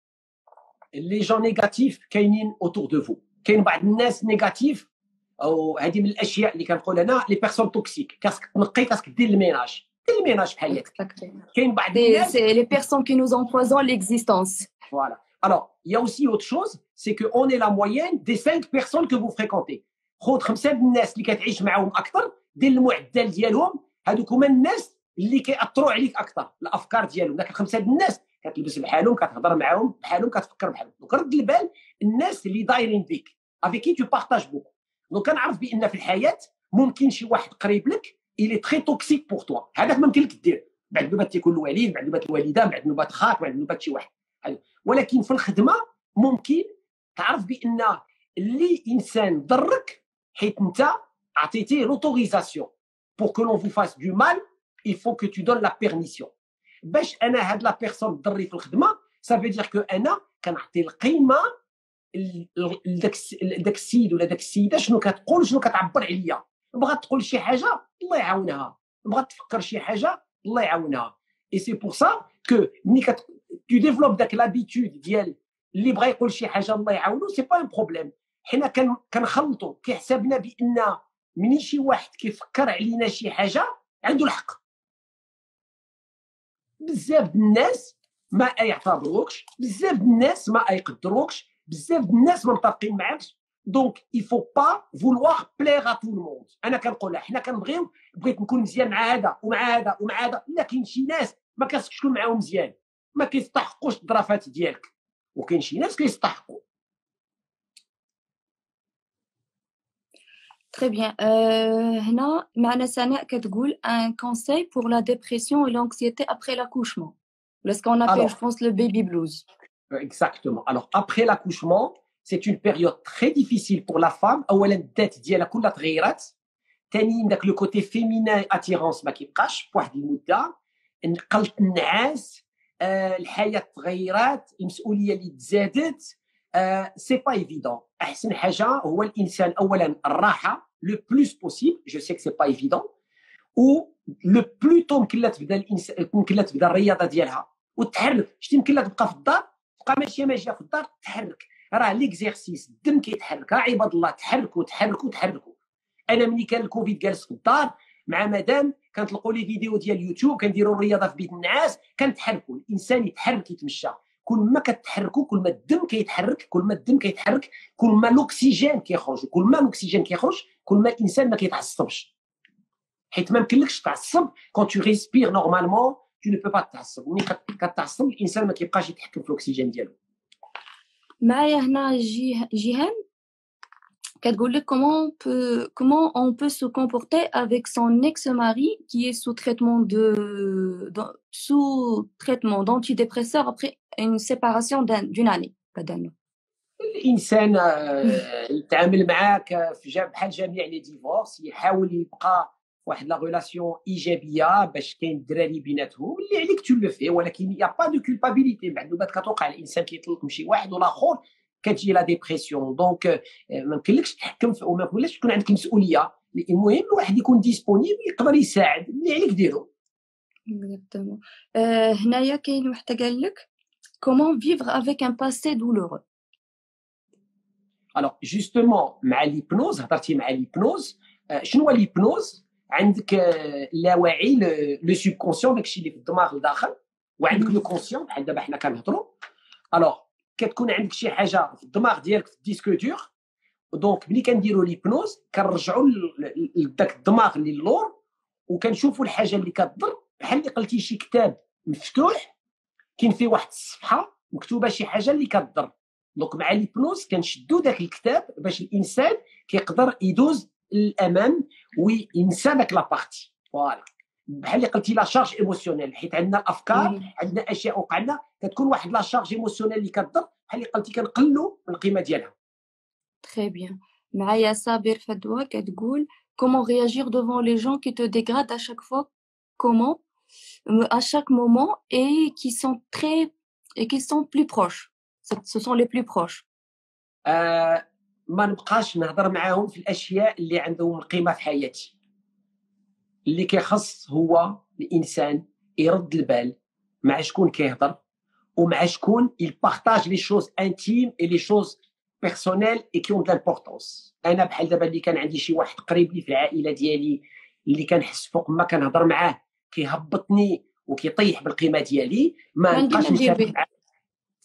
Les gens négatifs كاينين autour de vous. كاين بعض الناس نيجاتيف، او هذه من الاشياء اللي كنقول انا لي بيرسون توكسيك. خاصك تنقي، خاصك دير الميناج، دير الميناج في حياتك. كاين بعض الناس لي بيرسون كي نوز امبويزون ليكزيستونس. Voilà. Alors, il y a aussi autre chose, c'est que on est la moyenne des cinq personnes que vous fréquentez. خود خمسه من الناس اللي كتعيش معاهم اكثر، دير المعدل ديالهم، هذوك هما الناس اللي كيأثروا عليك اكثر، الافكار ديالهم. داك الخمسه ديال الناس كتلبس بحالهم، كتهضر معاهم بحالهم، كتفكر بحالهم. دونك رد البال الناس اللي دايرين بيك افيك كي تو بارطاج بوكو. دونك كنعرف بان في الحياه ممكن شي واحد قريب لك اللي تري توكسيك بوغ توا، هذاك ما يمكن لك دير، بعد نوبه تيكون الوالد، بعد نوبه الوالده، بعد نوبه خاك، بعد نوبه شي واحد. ولكن في الخدمه ممكن تعرف بان اللي انسان ضرك حيت انت عطيتيه لوتوريزاسيون. pour que l'on vous fasse du mal il faut que tu donnes la permission. باش انا هاد لا بيرسون ضري في الخدمه ça veut dire que انا كنعطي القيمه لداك داك السيد ولا داك السيده، شنو كتقول، شنو كتعبر عليا. بغات تقول شي حاجه الله يعاونها، بغات تفكر شي حاجه الله يعاونها. et c'est pour ça que ملي كت tu développes داك l'habitude ديال اللي بغا يقول شي حاجه الله يعاونو سي با ان بروبليم. حنا كنخلطوا كيحسبنا بان مني شي واحد كيفكر علينا شي حاجه عنده الحق. بزاف د الناس ما يعتبروكش، بزاف د الناس ما يقدروكش، بزاف د الناس ما متفقين معاكش. دونك il faut pas vouloir plaire à tout le monde. انا كنقولها حنا كنبغيو بغيت نكون مزيان مع هذا ومع هذا ومع هذا، الا كاين شي ناس ما كتسكش تكون معاهم مزيان، ما كيستحقوش الظرافات ديالك، وكاين شي ناس كيستحقوا. Très bien. Euh, هنا معنا سناء كتقول un conseil pour la dépression et l'anxiété après l'accouchement. C'est ce qu'on appelle, Alors, je pense, le baby blues. Exactement. Alors, après l'accouchement, c'est une période très difficile pour la femme. أولا الذات ديالها كلها تغيرات. ثانيا داك لو كوتي فيمينين اتيرونس ما كيبقاش فواحد المده، نقلت النعاس، آه الحياه تغيرات، المسؤوليه اللي تزادت، آه سي با ايفيدون. احسن حاجه هو الانسان اولا الراحه لو بلوس بوسيبل، جو سي كو سي با ايفيدون، و لو بلوتو يمكن لها تبدا الانسان يمكن لها تبدا الرياضه ديالها وتتحرك. شتي يمكن لها تبقى في الدار، تبقى ماشيه ماشيه في الدار، تتحرك، راه ليكزيرسيس الدم كيتحرك، راه عباد الله تحركوا تحركوا تحركوا. انا ملي كان الكوفيد جالس في الدار مع مدام كنطلقوا لي فيديو ديال يوتيوب كنديروا الرياضه في بيت النعاس، كنتحركوا. الانسان يتحرك يتمشى، كل ما كتحركوا كل ما الدم كيتحرك، كل ما الدم كيتحرك كل ما الاكسجين كيخرج، كل ما الاكسجين كيخرج كل ما الانسان ما كيتعصبش، حيت ما يمكنلكش تعصب. كون تو ريسبير نورمالمون تو نو بو با تعصب، ملي كتعصب الانسان ما كيبقاش يتحكم في الاكسجين ديالو. معايا هنا جيهان كتقول لك comment peut comment on peut se comporter avec son ex-mari qui est sous traitement de sous traitement d'antidépresseur après une séparation d'une année. الانسان يتعامل معاك بحال جميع لي ديفورس، يحاول يبقى واحد لا ريلاسيون ايجابيه باش كاين الدراري بيناتهم اللي عليك تو لو في، ولكن يا با دو كولبابيليتي. معلومات كتوقع الانسان كيطلق مشي واحد ولا اخر كتجي لا ديبرسيون، دونك ما يمكنلكش تحكم في وما يمكنلكش تكون عندك مسؤوليه. المهم الواحد يكون ديسبونيبل يقدر يساعد اللي عليك ديرو. بالضبط. هنايا كاين واحد قال لك comment vivre avec un passé douloureux. alors justement مع الهيبنوز، هضرتي مع الهيبنوز، شنو الهيبنوز؟ عندك اللاوعي لو سوبكونسيون داكشي اللي في الدماغ لداخل، وعندك لو كونسيون بحال دابا حنا كنهضروا. الوغ كتكون عندك شي حاجه في الدماغ ديالك في الديسكو دور، دونك ملي كنديروا ليبنوز كنرجعوا لذاك الدماغ اللي اللور وكنشوفوا الحاجه اللي كتضر. بحال اللي قلتي شي كتاب مفتوح كاين فيه واحد الصفحه مكتوبه شي حاجه اللي كتضر، دونك مع ليبنوز كنشدوا داك الكتاب باش الانسان كيقدر يدوز للامام وينسى داك لابارتي. فوالا بحال اللي قلتي لا شارج ايموسيونيل، حيت عندنا الافكار عندنا اشياء وقعنا كتكون واحد لا شارج ايموسيونيل اللي كتضر، بحال اللي قلتي كنقلوا من القيمه ديالها. تري بيان. معايا صابر فدوى كتقول comment réagir devant les gens qui te dégradent à chaque fois, comment à chaque moment et qui sont très et qui sont plus proches, ce sont les plus proches. آه ما نبقاش نهضر معاهم في الاشياء اللي عندهم قيمه في حياتي. اللي كيخص هو الانسان يرد البال مع شكون كيهضر ومع شكون يبارطاج لي شوز انتيم اي لي شوز بيرسونيل اي كيون د لامبورطونس. انا بحال دابا اللي كان عندي شي واحد قريب لي في العائله ديالي اللي كنحس فوق ما كنهضر معاه كيهبطني وكيطيح بالقيمه ديالي، ما نبقاش نشارك معاه.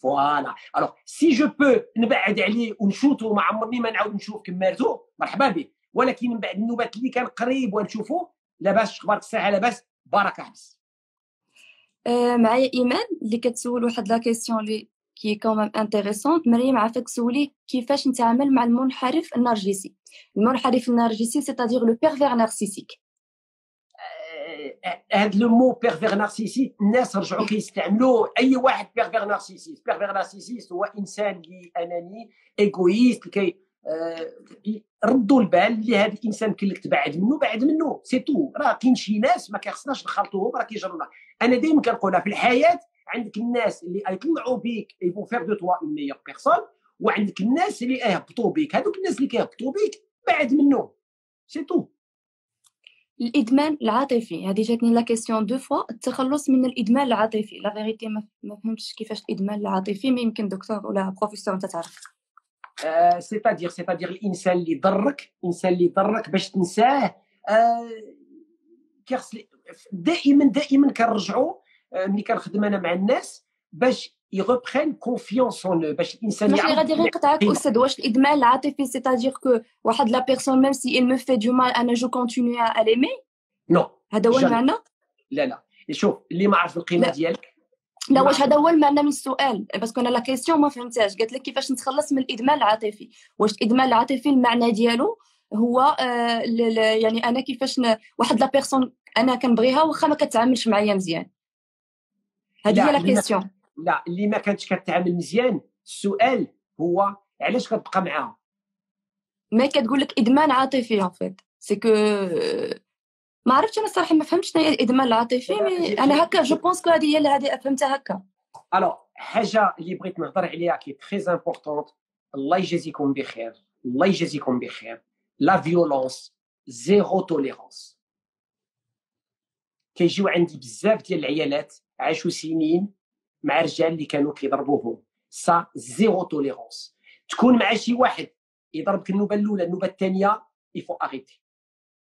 فوالا. الوغ سي جو بو نبعد عليه ونشوتو ما عمرني ما نعاود نشوف كمارتو مرحبا به، ولكن من بعد النوبات اللي كان قريب ونشوفو لاباس اخبارك الساعه لاباس بارك حبس. أه معايا ايمان اللي كتسول واحد لا كيسيون اللي كي كومام انتريسونت. مريم عافاك سولي كيفاش نتعامل مع المنحرف النرجسي. المنحرف النرجسي سيتادير لو بيرفير نارسيسيك. هاد لو مو بيرفير نارسيسيك الناس رجعوا كيستعملوه. اي واحد بيرفير نارسيسيك، بيرفير نارسيسيك هو انسان اللي اناني ايغويست كي ردوا البال لهذا الانسان كي لك تبعد منه بعد منه سي تو. راه كاين شي ناس ما كيخصناش نخلطوهم، راه كيجرونا. انا دائما كنقولها في الحياه عندك الناس اللي يطلعوا بيك يبو فيغ دو توا اون ميور بيرسون، وعندك الناس اللي يهبطوا بيك. هذوك الناس اللي كيهبطوا بيك بعد منهم سي تو. الادمان العاطفي هذه جاتني لا كيسيون دو فوا. التخلص من الادمان العاطفي لا فيغيتي ما فهمتش كيفاش الادمان العاطفي. ما يمكن دكتور ولا بروفيسور انت تعرف آه سيتادير سيتادير الانسان اللي ضرك الانسان اللي ضرك باش تنساه. آه كيخص دائما دائما كنرجعوا آه ملي كنخدم انا مع الناس باش يغبرين كونفيونس اون لو، باش الانسان يعرف. غادي غير نقطعك استاذ، واش الادمان العاطفي سيتادير كو واحد لا بيرسون ميم سي il me fait du mal انا جو كونتينيو ا ليمي؟ نو هذا هو المعنى؟ لا لا شوف اللي ما عرف القيمه ديالك. لا واش هذا هو المعنى من السؤال، باسكو انا لا كيسيون ما فهمتهاش. قالت لك كيفاش نتخلص من الادمان العاطفي. واش الادمان العاطفي المعنى ديالو هو آه يعني انا كيفاش واحد لا بيرسون انا كنبغيها واخا ما كتعاملش معايا مزيان؟ هذه هي لا كيسيون. لا اللي ما كانتش كتعامل مزيان السؤال هو علاش كتبقى معاها؟ ما كتقول لك ادمان عاطفي عفيت سي كو ما عرفتش انا الصراحه ما فهمتش شنو هي الادمان العاطفي انا هكا جو بونس كو هذه هي اللي هذه فهمتها هكا. الو حاجه اللي بغيت نهضر عليها كي تري امبورطونط، الله يجازيكم بخير الله يجازيكم بخير، لا فيولونس زيرو توليرونس. كيجيو عندي بزاف ديال العيالات عاشوا سنين مع رجال اللي كانوا كيضربوهم، سا زيرو توليرونس. تكون مع شي واحد يضربك النوبه الاولى النوبه الثانيه يفو اريتي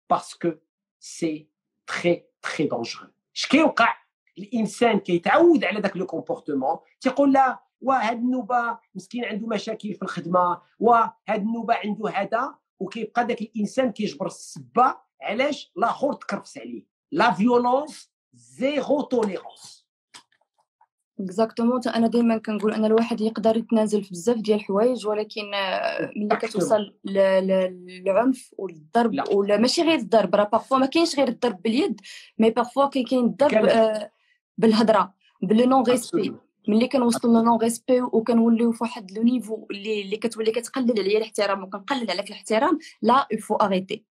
باسكو سي تري تري دونجرو. اش كيوقع؟ الانسان كيتعود على داك لو كومبورتمون تيقول لا وهاد النوبه مسكين عنده مشاكل في الخدمه وهاد النوبه عنده هذا، وكيبقى داك الانسان كيجبر السبه. علاش؟ لاخر تكرفس عليه. لا فيولونس زيرو توليرونس. اكزاكتومون. انا دائما كنقول ان الواحد يقدر يتنازل في بزاف ديال الحوايج، ولكن ملي كتوصل للعنف والضرب، ولا ماشي غير الضرب، راه بارفوا ما كاينش غير الضرب باليد، مي بارفوا كاين الضرب بالهضره بلو نون ريسبي. ملي كنوصلوا لنون ريسبي وكنوليو فواحد لو نيفو اللي اللي كتولي كتقلل عليا الاحترام وكنقلل عليك الاحترام، لا يفو اريتي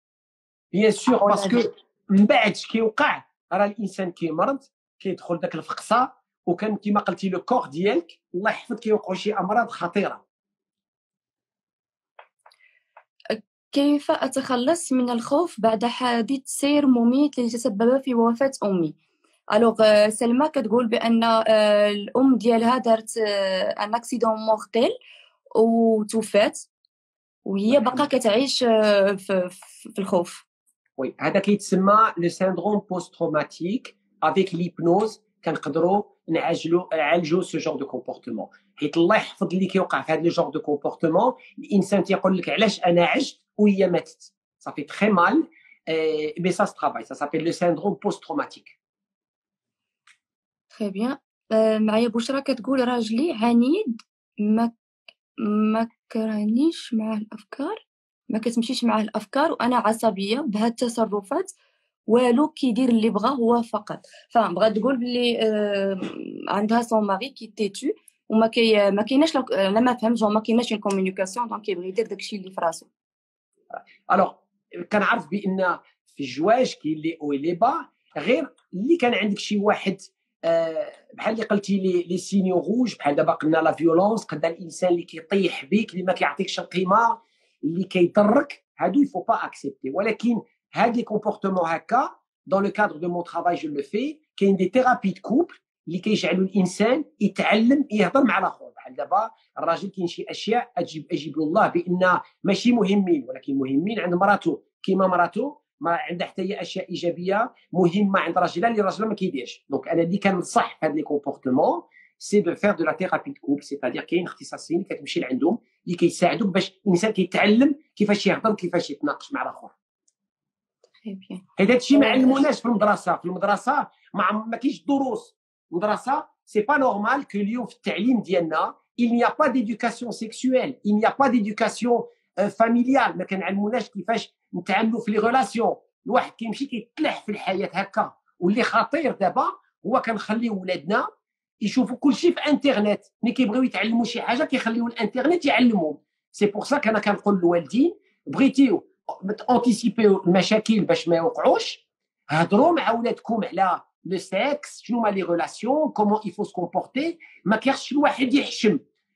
بيان سور، باسكو من بعد كيوقع راه الانسان كيمرض كيدخل داك الفقصه، وكان كما قلتي لو كور ديالك الله يحفظ كيوقعوا شي امراض خطيره. كيف اتخلص من الخوف بعد حادث سير مميت اللي تسبب في وفاه امي؟ الوغ سلمى كتقول بان الام ديالها دارت ان اكسيدون مورتيل وتوفات وهي باقا كتعيش في الخوف. وي هذا كيتسمى لو سيندروم بوست تروماتيك. افيك ليبنوز كنقدروا نعالجو نعالجو سو جور دو كومبورتمون، حيت الله يحفظ اللي كيوقع في هذا لو جور دو كومبورتمون. الانسان تيقول لك علاش انا عشت وهي ماتت، صافي تري مال مي سا سترافاي، سا سابيل لو سيندروم بوست تروماتيك. تري بيان. معايا بشرى كتقول راجلي عنيد ما ما كرهنيش معاه الافكار، ما كتمشيش معاه الافكار، وانا عصبيه بهاد التصرفات، والو كيدير اللي بغا هو فقط. فبغات تقول بلي آه عندها سون ماري كي تيتو وما كي ما كايناش انا ما فهمتش وما كايناش الكومونيكاسيون، دونك كيبغي يدير داكشي اللي في راسو. الوغ كنعرف بان في الجواج كاين لي او لي با، غير اللي كان عندك شي واحد آه بحال اللي قلتي لي لي سينيو روج، بحال دابا قلنا لا فيولونس، قدا الانسان اللي كيطيح بيك اللي ما كيعطيكش القيمه اللي كيضرك، هادو يفو با اكسبتي. ولكن هاد لي كومبورتمون هكا دون لو كادر دو مون ترافاي جو لو في، كاين دي تيرابي دو كوبل اللي كيجعلوا الانسان يتعلم يهضر مع الاخر. بحال دابا الراجل كاين شي اشياء اجيب اجيب الله بان ماشي مهمين، ولكن مهمين عند مراته كيما مراته ما عندها حتى هي اشياء ايجابيه مهمه عند راجلها اللي راجلها ما كيديرش. دونك انا اللي كنصح في هاد لي كومبورتمون سي دو فير دو لا تيرابي دو كوبل، سيتادير كاين اختصاصيين اللي كتمشي لعندهم اللي كيساعدوك باش الانسان كيتعلم كيفاش يهضر وكيفاش يتناقش مع الاخر. هذا الشيء ما علموناش في المدرسه، في المدرسه ما ما كاينش دروس المدرسه. سي با نورمال كو اليوم في التعليم ديالنا il n'y a pas d'éducation sexuelle, il n'y a pas d'éducation familiale. ما كنعلموناش كيفاش نتعاملوا في لي ريلاسيون. الواحد كيمشي كيتلح في الحياه هكا، واللي خطير دابا هو كنخليو ولادنا يشوفوا كل شيء في انترنت. ملي كيبغيو يتعلموا شي حاجه كيخليو الانترنت يعلمهم. سي بور سا كنا كنقول للوالدين بغيتيو انتيسيبي المشاكل باش ما يوقعوش، هضروا مع ولادكم على لو سيكس، شنو هما لي ريلاسيون، كومون يفو سكومبورتي. ما كاينش الواحد يحشم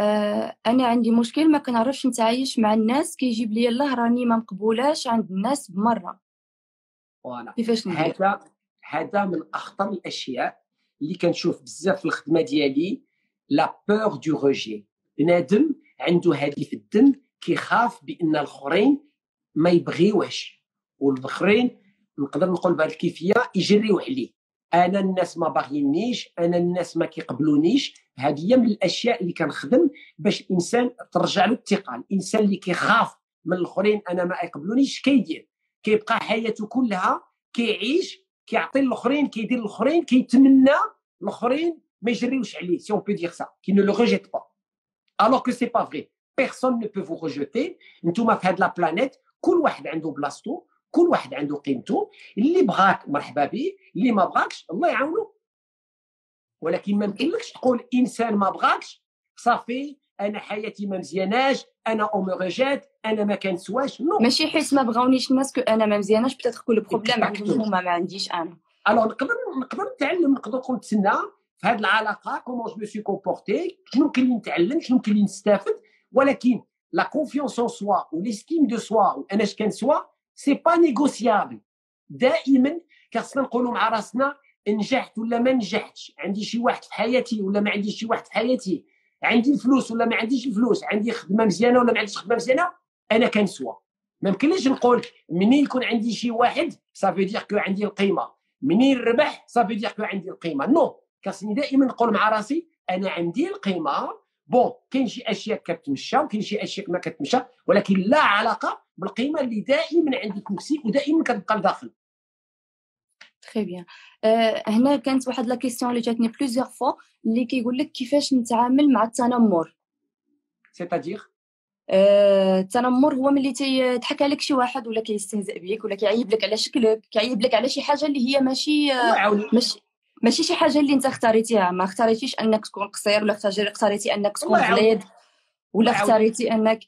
آه انا عندي مشكل ما كنعرفش نتعايش مع الناس، كيجيب لي الله راني ما مقبولاش عند الناس بمره. فوالا كيفاش ندير هذا؟ هذا من اخطر الاشياء اللي كنشوف بزاف في الخدمه ديالي، لا بور دو روجي. بنادم عنده هذه في الدم، كيخاف بان الاخرين ما يبغيوهش، والاخرين نقدر نقول بهذه الكيفيه يجريو عليه. انا الناس ما باغينيش، انا الناس ما كيقبلونيش. هذه هي من الاشياء اللي كنخدم باش الانسان ترجع له الثقه. الانسان اللي كيخاف من الاخرين انا ما يقبلونيش، كيدير كيبقى حياته كلها كيعيش كيعطي الاخرين كيدير الاخرين كيتمنى الاخرين ما يجريوش عليه. سي اون بو دير سا كي نو لو ريجيت با alors que c'est pas vrai. Personne ne peut vous rejeter. نتوما في هاد لا بلانيت كل واحد عنده بلاصتو، كل واحد عنده قيمته، اللي بغاك مرحبا به، اللي ما بغاكش الله يعاونو. ولكن ما يمكنلكش تقول انسان ما بغاكش صافي انا حياتي ما مزياناش، انا اومورجات، انا ما كنسواش. نو ماشي حيت ما بغاونيش الناس كو انا ما مزياناش بتاتر كو لو بروبليم عندهم هما ما عنديش انا. الوغ نقدر نقدر نتعلم، نقدر نكون نتسنى في هاد العلاقه كومون جو مي سي كومبورتي، شنو يمكن لي نتعلم، شنو يمكن لي نستافد. ولكن لا كونفيونس ان سوا وليستيم دو سوا وانا اش كنسوا سي با نيغوسيابل. دائما خاصنا نقولوا مع راسنا نجحت ولا ما نجحتش، عندي شي واحد في حياتي ولا ما عنديش شي واحد في حياتي، عندي الفلوس ولا ما عنديش الفلوس، عندي خدمه مزيانه ولا ما عنديش خدمه مزيانه، انا كنسوا. ما يمكنليش نقول مني يكون عندي شي واحد صافي دير كو عندي القيمه، مني الربح صافي دير كو عندي القيمه. نو خاصني دائما نقول مع راسي انا عندي القيمه. بون كاين شي اشياء كتمشى وكاين شي اشياء ما كتمشى، ولكن لا علاقه بالقيمه اللي دائما عندك نفسك ودائما كتبقى لداخل. تري بيان. هنا كانت واحد لا كيسيون اللي جاتني بليزيور فوا اللي كيقول لك كيفاش نتعامل مع التنمر. سيتادير التنمر هو ملي تيضحك عليك شي واحد ولا كيستهزئ بك ولا كيعيب لك على شكلك، كيعيب لك على شي حاجه اللي هي ماشي ماشي ماشي شي حاجه اللي انت اختاريتيها. ما اختاريتيش انك تكون قصير ولا اختاريتي انك تكون بليد ولا اختاريتي انك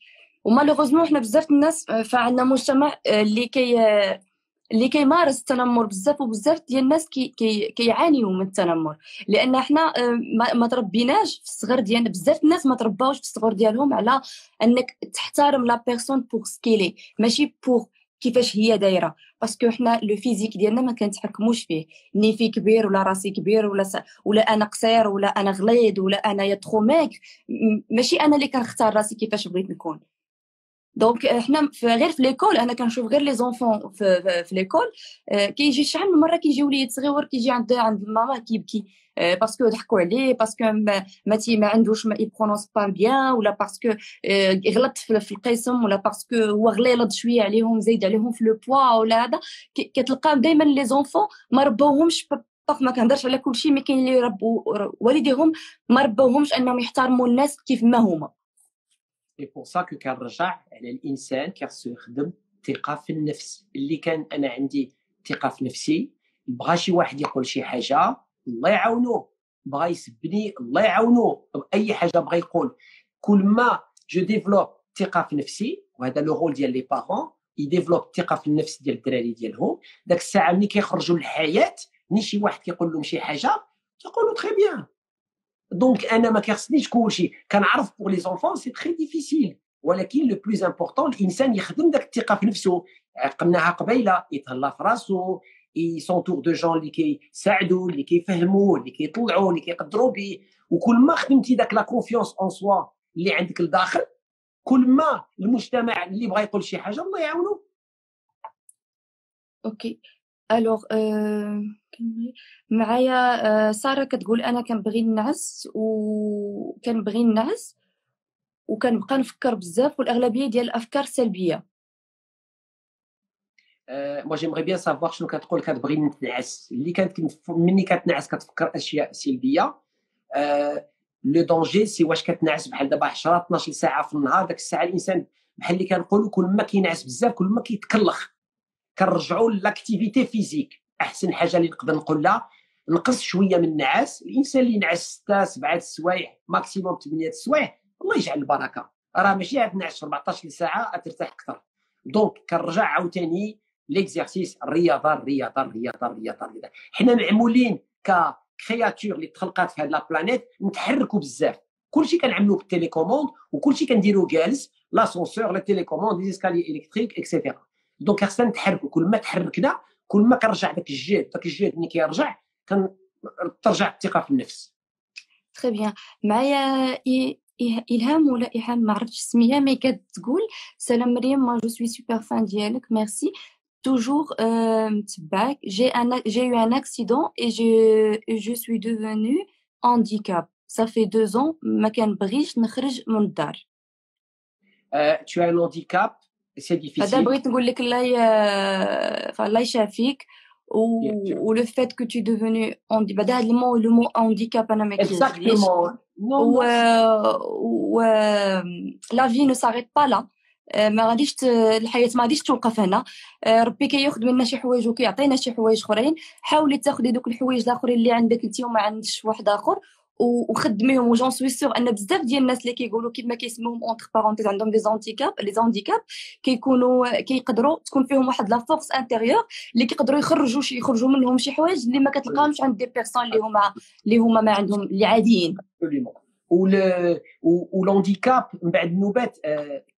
ومالوغوزمون حنا بزاف الناس فعندنا مجتمع اللي كي اللي كيمارس التنمر بزاف، وبزاف ديال الناس كي كيعانيوا من التنمر لان حنا ما تربيناش في الصغر ديالنا. بزاف الناس ما ترباوش في الصغر ديالهم على انك تحترم لا بيرسون بوغ سكيلي ماشي بوغ كيفاش هي دايره، باسكو حنا لو فيزيك ديالنا ما كنتحكموش فيه، ني في كبير ولا راسي كبير ولا س... ولا انا قصير ولا انا غليظ ولا انا يا ترو ماكر، ماشي انا اللي كنختار راسي كيفاش بغيت نكون. دونك حنا غير في ليكول انا كنشوف غير لي زونفون في, في, في ليكول آه كيجي شحال من مره كيجي وليد صغيور كيجي عند عند الماما كيبكي آه باسكو ضحكوا عليه، باسكو ما ما, ما عندوش ما يبرونونس با بيان، ولا باسكو آه غلط في, في القسم، ولا باسكو هو غليظ شويه عليهم زايد عليهم في لو بوا ولا هذا. كتلقى دائما لي زونفون ما ربوهمش، طاف ما كنهضرش على كلشي، مي كاين اللي ربوا والديهم ما ربوهمش انهم يحترموا الناس كيف ما هما. C'est pour ça que كنرجع على الانسان خاصو يخدم ثقه في النفس. اللي كان انا عندي ثقه في نفسي، بغى شي واحد يقول شي حاجه الله يعاونوه، بغى يسبني الله يعاونوه، اي حاجه بغى يقول. كل ما جو ديفلوب ثقه في نفسي، وهذا لو رول ديال لي بارون يديفلوب ثقه في النفس ديال الدراري ديالهم، داك الساعه ملي كيخرجوا للحياه ملي شي واحد كيقول لهم شي حاجه تيقولوا تري بيان. Donc, أنا ما كيخصنيش كلشي كنعرف. pour les enfants c'est très difficile، ولكن le plus important الإنسان يخدم داك الثقة في نفسه. عقمناها قبيلة، يتهلا في راسو، يسونتور دو جون اللي كيساعدو، اللي كيفهمو، اللي كيطلعو، اللي كيقدرو بيه. وكل ما خدمتي داك لا كونفيونس أون سوا اللي عندك لداخل، كل ما المجتمع اللي بغا يقول شي حاجة الله يعاونو. أوكي ألوغ معايا ساره كتقول انا كنبغي نعس وكنبغي نعس وكنبقى نفكر بزاف والاغلبيه ديال الافكار سلبيه. مو جيمري بيان سافوار شنو كتقول كتبغي نعس. اللي كانت مني كتنعس كتفكر اشياء سلبيه. لو دونجي سي واش كتنعس بحال دابا عشرة اثنا عشر ساعه في النهار، داك الساعه الانسان بحال اللي كنقولوا كل ما كينعس بزاف كل ما كيتكلخ. كنرجعوا لاكتيفيتي فيزيك. احسن حاجه اللي نقدر نقول لها نقص شويه من النعاس. الانسان اللي ينعس ستة سبعة السوايع ماكسيموم ثمانية السوايع الله يجعل البركه، راه ماشي عاد تنعس أربعطاش ساعه ترتاح اكثر. دونك كنرجع عاوتاني ليكزيرسيس، الرياضه الرياضه الرياضه الرياضه الرياضه. حنا معمولين ككرياتور اللي تخلقات في هاد لا بلانيت نتحركوا بزاف. كلشي كنعملوه بالتيليكوموند وكلشي كنديرو جالس، لاسونسور لا تيليكوموند ليسكالي الكتريك اكسيتيرا. دونك خصنا نتحركوا. كل ما تحركنا كل ما كنرجع داك الجهد، داك الجهد ملي كيرجع كترجع الثقه في النفس. تري بيان. معايا الهام ولا ايهام ما عرفتش سميها، مي كتقول سلام مريم ما جو سوي سوبر فان ديالك ميرسي توجور متبعك. جي انا جي يو ان اكسيدون اي جو جو سوي دوفونو هانديكاب صافي دو زون ما كنبغيش نخرج من الدار. تو ان هانديكاب هذا بغيت نقول لك الله الله يشافيك. و le fait que tu es devenu بعدا هذا المو لو مو handicap انا ما كاينش و و لا في نو ساريت با لا ما غاديش الحياه ما غاديش توقف هنا. ربي كياخذ منا شي حوايج وكيعطينا شي حوايج اخرين. حاولي تاخذي دوك الحوايج الاخرين اللي عندك انت وما عندش واحد اخر وخدميهم. وجون سوي سيغ ان بزاف ديال الناس اللي كيقولوا كيما كيسموهم اونتر بارونتيز عندهم دي زونتيكاب لي زونتيكاب كيكونوا كيقدروا تكون فيهم واحد لا فورس انتيريور اللي كيقدروا يخرجوا شي يخرجوا منهم شي حوايج اللي ما كتلقاهمش عند دي بيرسون اللي هما اللي هما ما عندهم اللي عاديين. و لونديكاب من بعد النوبات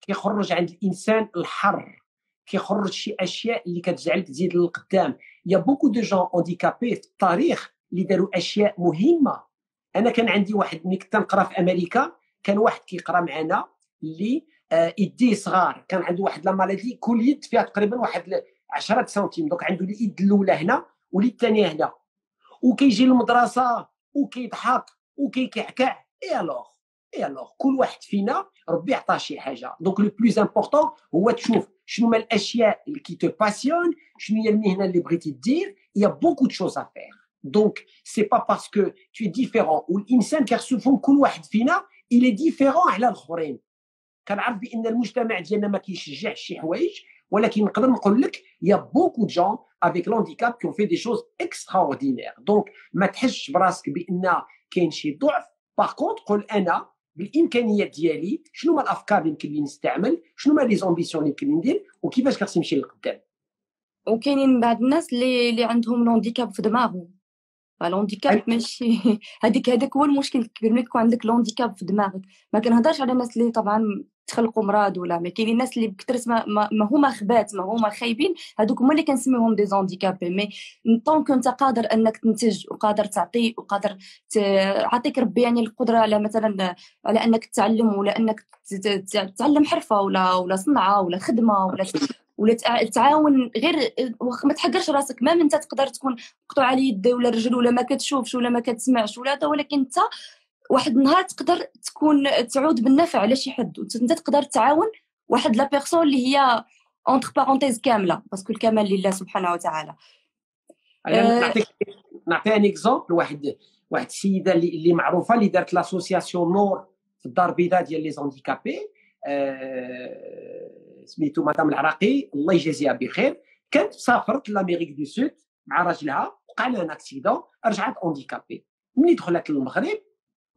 كيخرج عند الانسان الحر، كيخرج شي اشياء اللي كتجعل تزيد للقدام. يا بوكو دو جون اونديكابي في التاريخ اللي داروا اشياء مهمه. انا كان عندي واحد ملي كنت نقرا في امريكا كان واحد كيقرا معنا اللي آه يديه صغار، كان عنده واحد لا مالادي كل يد فيها تقريبا واحد عشرة سنتيم، دونك عنده اليد الاولى هنا واليد الثانيه هنا، وكيجي للمدرسه وكيضحك وكيكعكع. اي الوغ اي الوغ كل واحد فينا ربي عطاه شي حاجه. دونك لو بلوز امبورطون هو تشوف شنو هما الاشياء اللي كي تو باسيون، شنو هي المهنه اللي بغيتي دير. يا بوكو دو شوز افير. Donc, ce n'est pas parce que tu es différent. Ou l'insan qui reçoit كل واحد فينا il est différent على الآخرين. كنعرف بأن المجتمع ديالنا ما كيشجعش شي حوايج، ولكن نقدر نقول لك il y a beaucoup de gens avec l'handicap qui ont fait des choses extraordinaires. Donc, ما تحسش براسك بأن كاين شي ضعف. Par contre, قل أنا بالإمكانيات ديالي شنو هما الأفكار اللي يمكن لي نستعمل، شنو هما لي زامبيسيون اللي يمكن لي ندير، وكيفاش خاصني نمشي للقدام. وكاينين بعض الناس اللي اللي عندهم الهانديكاب في دماغهم. الهانديكاب ماشي هذيك هذاك هو المشكل الكبير ملي تكون عندك الهانديكاب في دماغك. ما كنهضرش على الناس اللي طبعا تخلقوا مراد ولا، ما كاينين الناس اللي بكثرت ما, ما هما خبات ما هما خايبين، هذوك هما اللي كنسميوهم دي زانديكابي. مي طونك انت قادر انك تنتج وقادر تعطي وقادر تعطيك ربي يعني القدره على مثلا على انك تتعلم ولا انك تتعلم حرفه ولا ولا صنعه ولا خدمه ولا ولا تعاون. غير ما تحقرش راسك، ما انت تقدر تكون مقطوع اليد ولا رجل ولا ما كتشوفش ولا ما كتسمعش ولا، ولكن انت واحد النهار تقدر تكون تعود بالنفع على شي حد. انت تقدر تعاون واحد لا بيرسون اللي هي اونتر بارونتيز كامله، باسكو الكمال لله سبحانه وتعالى. انا نعطيك نعطي ان اكزومبل. واحد واحد السيده اللي, اللي معروفه اللي دارت لاسوسياسيون نور في الدار البيضاء ديال لي زانديكابي، أه... سميتو مدام العراقي الله يجازيها بخير. كانت سافرت لاميريك دو سود مع راجلها، وقع لها ان اكسيدون، رجعت اونديكابي. ملي دخلت للمغرب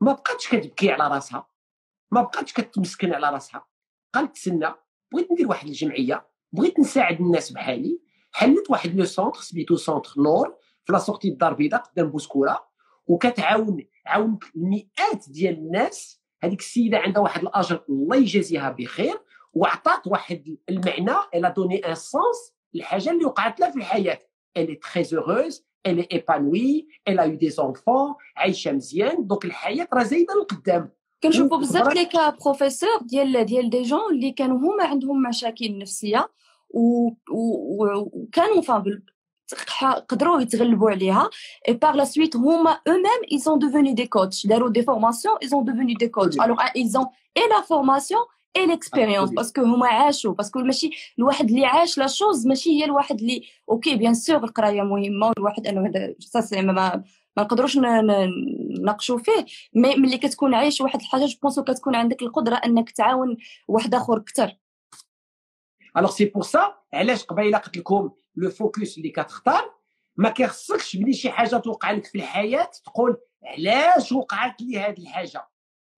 ما بقاتش كتبكي على راسها، ما بقاتش كتمسكن على راسها. قالت سنة بغيت ندير واحد الجمعيه، بغيت نساعد الناس بحالي. حلت واحد لو سونتر سميتو سونتر نور في لاسورتي الدار البيضاء قدام بوسكوره، وكتعاون عاونت مئات ديال الناس. هذيك السيده عندها واحد الاجر الله يجازيها بخير، وعطات واحد المعنى. الا دوني ان سونس الحاجه اللي وقعت لها في الحياه. elle est très heureuse، elle est épanouie، elle a eu des enfants، عايشه مزيان. دونك الحياه راه زايده للقدام. كنشوفوا بزاف لي كا بروفيسور ديال ديال دي جون اللي كانوا هما عندهم مشاكل نفسيه وكانوا فابل قدروا يتغلبوا عليها. اي باغ لا سويت هما او ميم ils sont devenus des coachs، داروا دي فورماسيون، ils sont devenus des coachs. alors ils ont et la formation اي ليكسبيريونس، باسكو هما عاشوا. باسكو ماشي الواحد اللي عاش لا شوز ماشي هي الواحد اللي اوكي بيان سور القرايه مهمه والواحد انه هذا سا ما نقدروش نناقشوا فيه. مي ملي كتكون عايش واحد الحاجه جو بونسو كتكون عندك القدره انك تعاون واحد اخر اكثر. الوغ سي بور سا علاش قبيله قلت لكم لو فوكس اللي كتختار. ما كيخصكش ملي شي حاجه توقع لك في الحياه تقول علاش وقعت لي هذه الحاجه.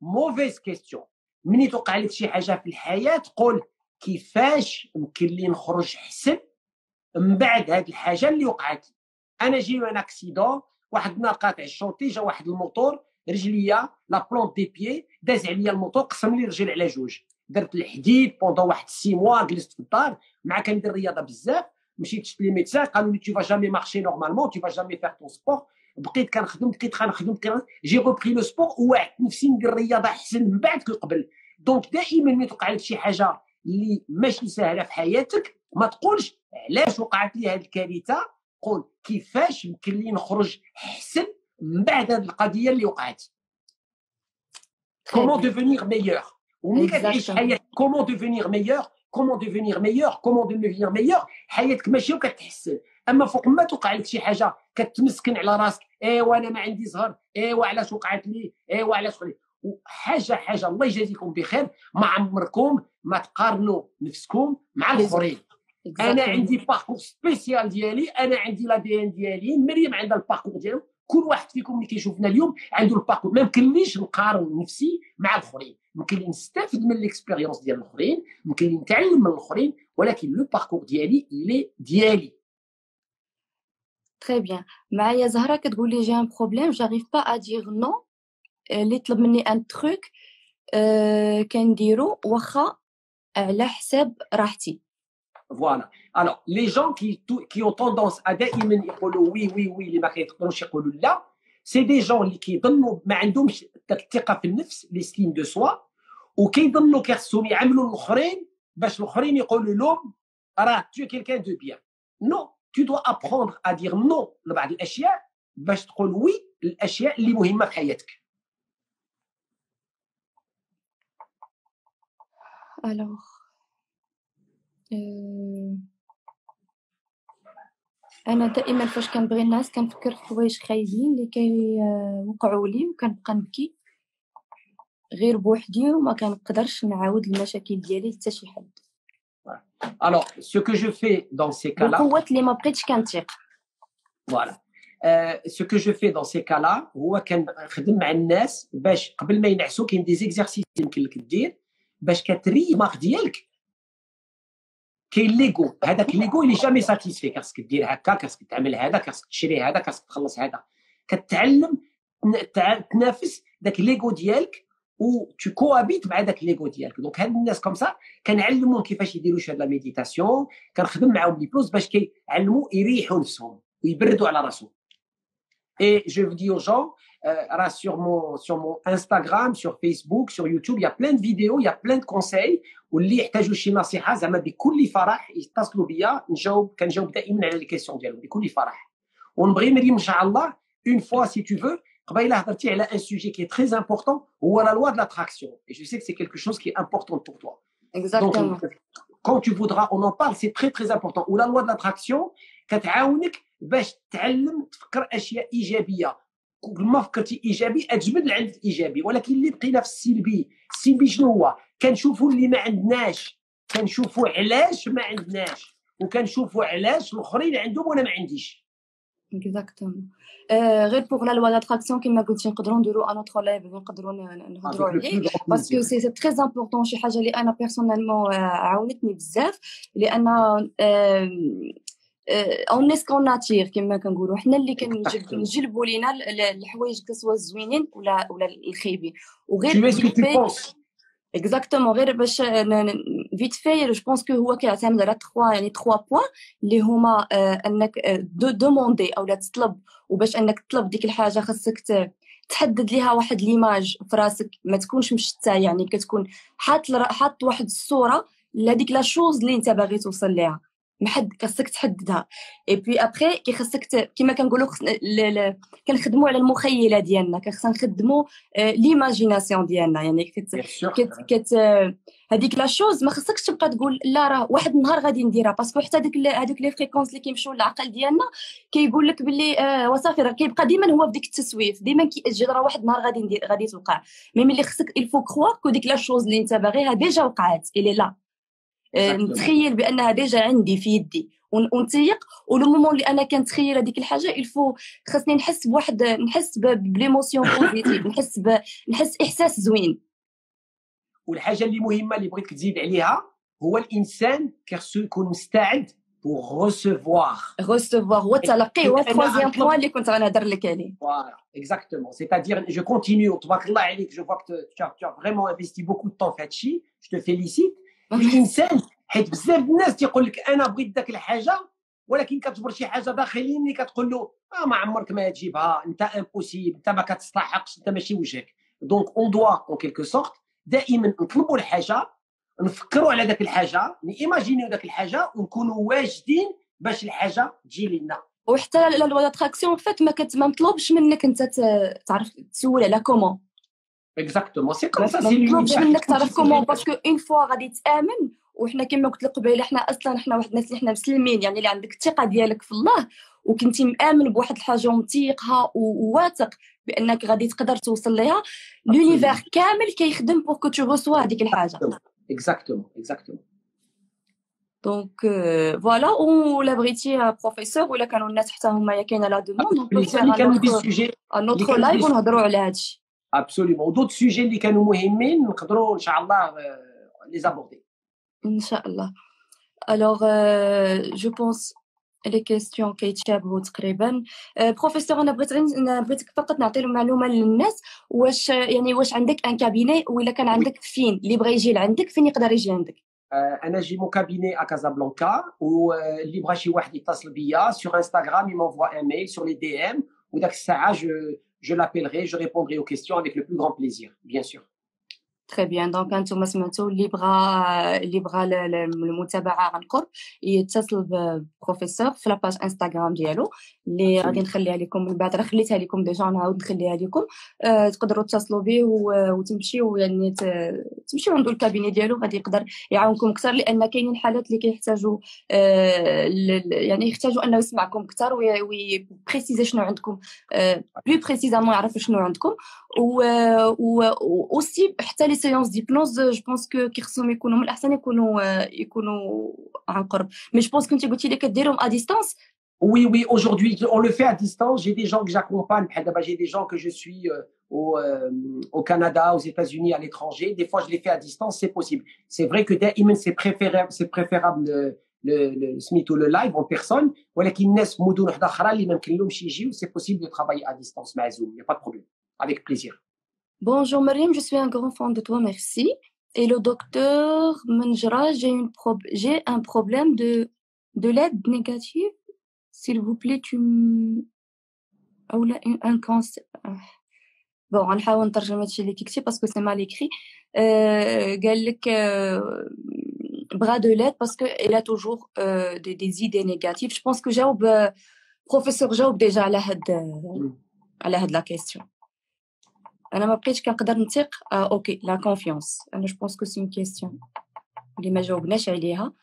موفيز كيستيون. مني توقع لك شي حاجه في الحياه تقول كيفاش يمكن لي نخرج احسن من بعد هاد الحاجه اللي وقعت. انا جيو ان اكسيدون واحد النهار قاطع الشونطي، جا واحد الموتور رجليا لا بلونت دي بيي داز عليا الموتور، قسم لي رجل على جوج. درت الحديد بوندون واحد سي موا، جلست في الدار مع كندير رياضه بزاف. مشيت شفت لي ميدسان قالوا لي تو فا جامي مارشي نورمالمون، تو فا جامي فيغ طون سبور. بقيت كنخدم بقيت كنخدم جي ريبري لو سبور، وواعدت نفسي ندير الرياضه احسن من بعد كقبل. دونك دائما ملي توقع لك شي حاجه اللي ماشي سهله في حياتك ما تقولش علاش وقعت لي هذه الكارثه، قول كيفاش يمكن لي نخرج احسن من بعد هذه القضيه اللي وقعت. كومون دوفونيغ ميور. وملي كتعيش حياتك كومون دوفونيغ ميور كومون ديفونيغ ميور كومون ديفونيغ ميور حياتك ماشي وكتحسن. اما فوق ما توقع لك شي حاجه كتمسكن على راسك، ايوا انا ما عندي زهر، ايوا علاش وقعت لي، ايوا علاش خلي حاجه حاجه. الله يجازيكم بخير، ما عمركم ما تقارنوا نفسكم مع الاخرين. انا عندي باكور سبيسيال ديالي، انا عندي لا دي ان ديالي، مريم عندها الباكور ديالو، كل واحد فيكم اللي كيشوفنا اليوم عنده الباكور. ما يمكنليش نقارن نفسي مع الاخرين، يمكن لي نستافد من ليكسبيريونس ديال الاخرين، يمكن لي نتعلم من الاخرين، ولكن لو باكور ديالي لي ديالي. تري بيان. معايا زهره كتقول لي جي ان بروبليم جاريف با ا دير نو، اللي طلب مني ان تروك أه كنديرو واخا على حساب راحتي. Voilà. Alors, les gens qui, tout, qui ont tendance à daïmen يقولوا oui, oui, oui, les maquettes يقدروش يقولوا لا، c'est des gens qui يظنوا ما عندهمش الثقة في النفس، l'estime de soi، وكيظنوا كيخصهم يعملوا الاخرين باش الاخرين يقولوا لهم راه tu es quelqu'un de bien. Non, tu dois apprendre à dire non لبعض الاشياء باش تقول oui الاشياء اللي مهمة في حياتك. Alors Euh... انا دائما فاش كنبغي الناس كنفكر في حوايج خايبين اللي كيوقعوا لي وكنبقى نبكي غير بوحدي وما كنقدرش نعاود المشاكل ديالي حتى شي حد. alors ce que je fais dans ces cas là القوات اللي ما بقيتش كنثق. voilà ce que je fais dans ces cas là هو كنخدم مع الناس باش قبل ما ينعسوا كاين دي زيكزارسيس يمكن لك دير باش كتري ماخ ديالك. كاين ليغو، هذاك الليغو اللي جامي ساتيسفي، خاصك دير هكا، خاصك تعمل هذا، خاصك تشري هذا، خاصك تخلص هذا. كتعلم تنافس داك الليغو ديالك و تو كوابيت مع داك الليغو ديالك. دونك هاد الناس كومسا كنعلمهم كيفاش يديروا شي هاد لا ميديتاسيون، كنخدم معاهم لي بلوس باش كيعلموا يريحوا نفسهم ويبردوا على راسهم. Et je vous dis aux gens, euh, sur, mon, sur mon Instagram, sur Facebook, sur YouTube, il y a plein de vidéos, il y a plein de conseils. واللي يحتاجوا شي نصيحه زعما بكل فرح يتصلوا بيا، نجاوب كنجاوب دائما على لي كيسيون ديالهم بكل فرح. ونبغي مريم ان شاء الله اون فوا سي تو فو قبيله هضرتي على ان سوجي كي تري امبورطون هو لا لوا دو لاتراكسيون. اي جو سي كو سي كيلكو شوز كي امبورطون بور توا. اكزاكتومون. كون تو فودرا اون ان بارل سي تري تري امبورطون. ولا لوا دو لاتراكسيون كتعاونك باش تعلم تفكر اشياء ايجابيه. كل ما فكرتي ايجابي اجبد لعند الايجابي، ولكن اللي بقينا في السلبي، السلبي شنو هو؟ كنشوفوا اللي ما عندناش، كنشوفوا علاش ما عندناش، وكنشوفوا علاش الاخرين عندهم وانا ما عنديش. اكزاكتومون. غير بوغ لا لوا داتراكسيون كما قلتي نقدروا نديروا ان اوتر لايف ونقدروا نهضروا عليه باسكو سي سي تري امبورطون. شي حاجه اللي انا بيرسونيلمون عاونتني بزاف، لان اون نيس كون ناتير كما كنقولوا حنا اللي كنجلبوا لينا الحوايج كسوا الزوينين ولا ولا الخايبين. وغير اكزاكتومون غير باش فيت في جو بونس كو هو كيعتمد على ثلاثة يعني ثلاثة بوين اللي هما انك دو دوموندي او لا تطلب، وباش انك تطلب ديك الحاجه خاصك تحدد ليها واحد ليماج في راسك، ما تكونش مشتاه، يعني كتكون حاط حاط واحد الصوره لهذيك لا شوز اللي انت باغي توصل ليها، محد خاصك تحددها. اي بي ابري كي خاصك كيما كنقولوا كنخدموا على المخيله ديالنا، كخصنا نخدموا ليماجيناسيون ديالنا، يعني كت كت, كت هذيك لا شوز ما خاصكش تبقى تقول لا راه واحد النهار غادي نديرها، باسكو حتى ديك هذوك لي فريكونس اللي كيمشيو للعقل ديالنا كيقول لك باللي آه وصافي راه كيبقى ديما هو بديك التسويف، ديما كيأجل راه واحد النهار غادي ندير غادي توقع. مي ملي خاصك الفو كخوا كو ديك لا شوز اللي انت باغيها ديجا وقعات الي لا نتخيل بانها ديجا عندي في يدي ونتيق. ولومومون اللي انا كنتخيل هذيك الحاجه الفو خاصني نحس بواحد، نحس بليموسيون بوزيتيف، نحس ب... نحس احساس زوين. والحاجه اللي مهمه اللي بغيتك تزيد عليها هو الانسان خاصو يكون مستعد بوغ ريسيفوار ريسيفوار هو التلقي، هو التروازيام بوان اللي كنت غنهضر لك عليه. فوالا اكزاكتومون. سيتادير جو كونتينيو تبارك الله عليك، جو فوا كو تو فريمون انفيستي بوكو دو طون في هادشي، جو تو فيليسيت. الانسان حيت بزاف الناس تيقول لك انا بغيت داك الحاجه، ولكن كتجبر شي حاجه داخليه اللي كتقول له اه ما عمرك ما تجيبها، انت امبوسيبل، انت ما كتستحقش، انت ماشي وجهك. دونك اون دوا اون كيلكو سورت دائما نطلبوا الحاجه، نفكروا على داك الحاجه، نيماجينيو داك الحاجه، ونكونوا واجدين باش الحاجه تجي لنا. وحتى لا لو داتراكسيون فات ما كتطلبش منك انت تعرف تسول على كومون. Exactement, c'est comme ça, c'est l'univers. Parce qu'une fois, tu vas t'aimer, وحنا كما قلت لك قبيله حنا اصلا حنا واحد الناس اللي حنا مسلمين، يعني اللي عندك الثقه ديالك في الله وكنتي مآمن بواحد الحاجه ومتيقها وواثق بانك غادي تقدر توصل ليها، لونيفير كامل كيخدم بوغ كو تو ريسوا هذيك الحاجه. اكزاكتومون اكزاكتومون. دونك فوالا ولا بغيتي بروفيسور ولا كانوا الناس حتى هما كاينه لا دوموند نوتخ لايف ونهضروا على هادشي. ابسوليومون ودوت سوجي اللي كانوا مهمين نقدروا ان شاء الله لي زابوردي. Inch'Allah. Alors, euh, je pense les questions qui étaient abordées تقريبا. Professeur, on a besoin, on a besoin فقط نعطي معلومة للناس. واش يعني واش عندك un cabinet ou il كان عندك فين اللي بغى يجي لعندك فين يقدر يجي عندك؟ أنا جي مو cabinet à Casablanca و اللي بغى شي واحد يتصل بيا sur Instagram, il m'envoie un mail sur les D M ou داك الساعة je je l'appellerai, je répondrai aux questions avec le plus grand plaisir, bien sûr. Très bien. Donc, انتم سمعتوا اللي بغى اللي بغى المتابعه عن قرب يتصل بالبروفيسور في لاباج انستغرام ديالو اللي غادي نخليها لكم من بعد، راه خليتها لكم ديجا نعاود نخليها لكم. أه تقدروا تتصلوا به وتمشيو يعني تمشيو عندو الكابيني ديالو غادي يقدر يعاونكم اكثر، لان كاينين حالات اللي كيحتاجوا أه يعني يحتاجوا انه يسمعكم اكثر ويبريسيزي شنو عندكم بلو بريسيزامون، يعرف شنو عندكم. و اوسي حتى لي سيونس ديبنوز جو بونس كو كيخصهم يكونوا من الاحسن يكونوا يكونوا عن قرب. مي جو بونس كنتي قلتي لي كديرهم ا ديستانس. Oui, oui, aujourd'hui, on le fait à distance. J'ai des gens que j'accompagne. J'ai des gens que je suis au, au Canada, aux États-Unis, à l'étranger. Des fois, je les fais à distance, c'est possible. C'est vrai que دائما c'est préférable, c'est préférable le, le, le Smith ou le live en personne. Voilà qu'il naissent مدن وحدة أخرى اللي ممكن لهم شي يجيو. C'est possible de travailler à distance, mais Zoom, il n'y a pas de problème. Avec plaisir. Bonjour Maryem, je suis un grand fan de toi, merci. Et le docteur Elmanjra, j'ai une pro- j'ai un problème de de l'aide négative. S'il vous plaît, tu m... ou là un cancer. Bon, on va نترجم هادشي اللي كتبتي parce que c'est mal écrit. Euh قال لك bras de l'aide parce que il a toujours euh, des des idées négatives. Je pense que جاوب professeur جاوب déjà على هاد على هاد la question. انا ما بقيتش كنقدر نثق. آه, اوكي لا كونفيونس انا جو بونس كو سي اون كيستيون اللي ما جاوبناش عليها،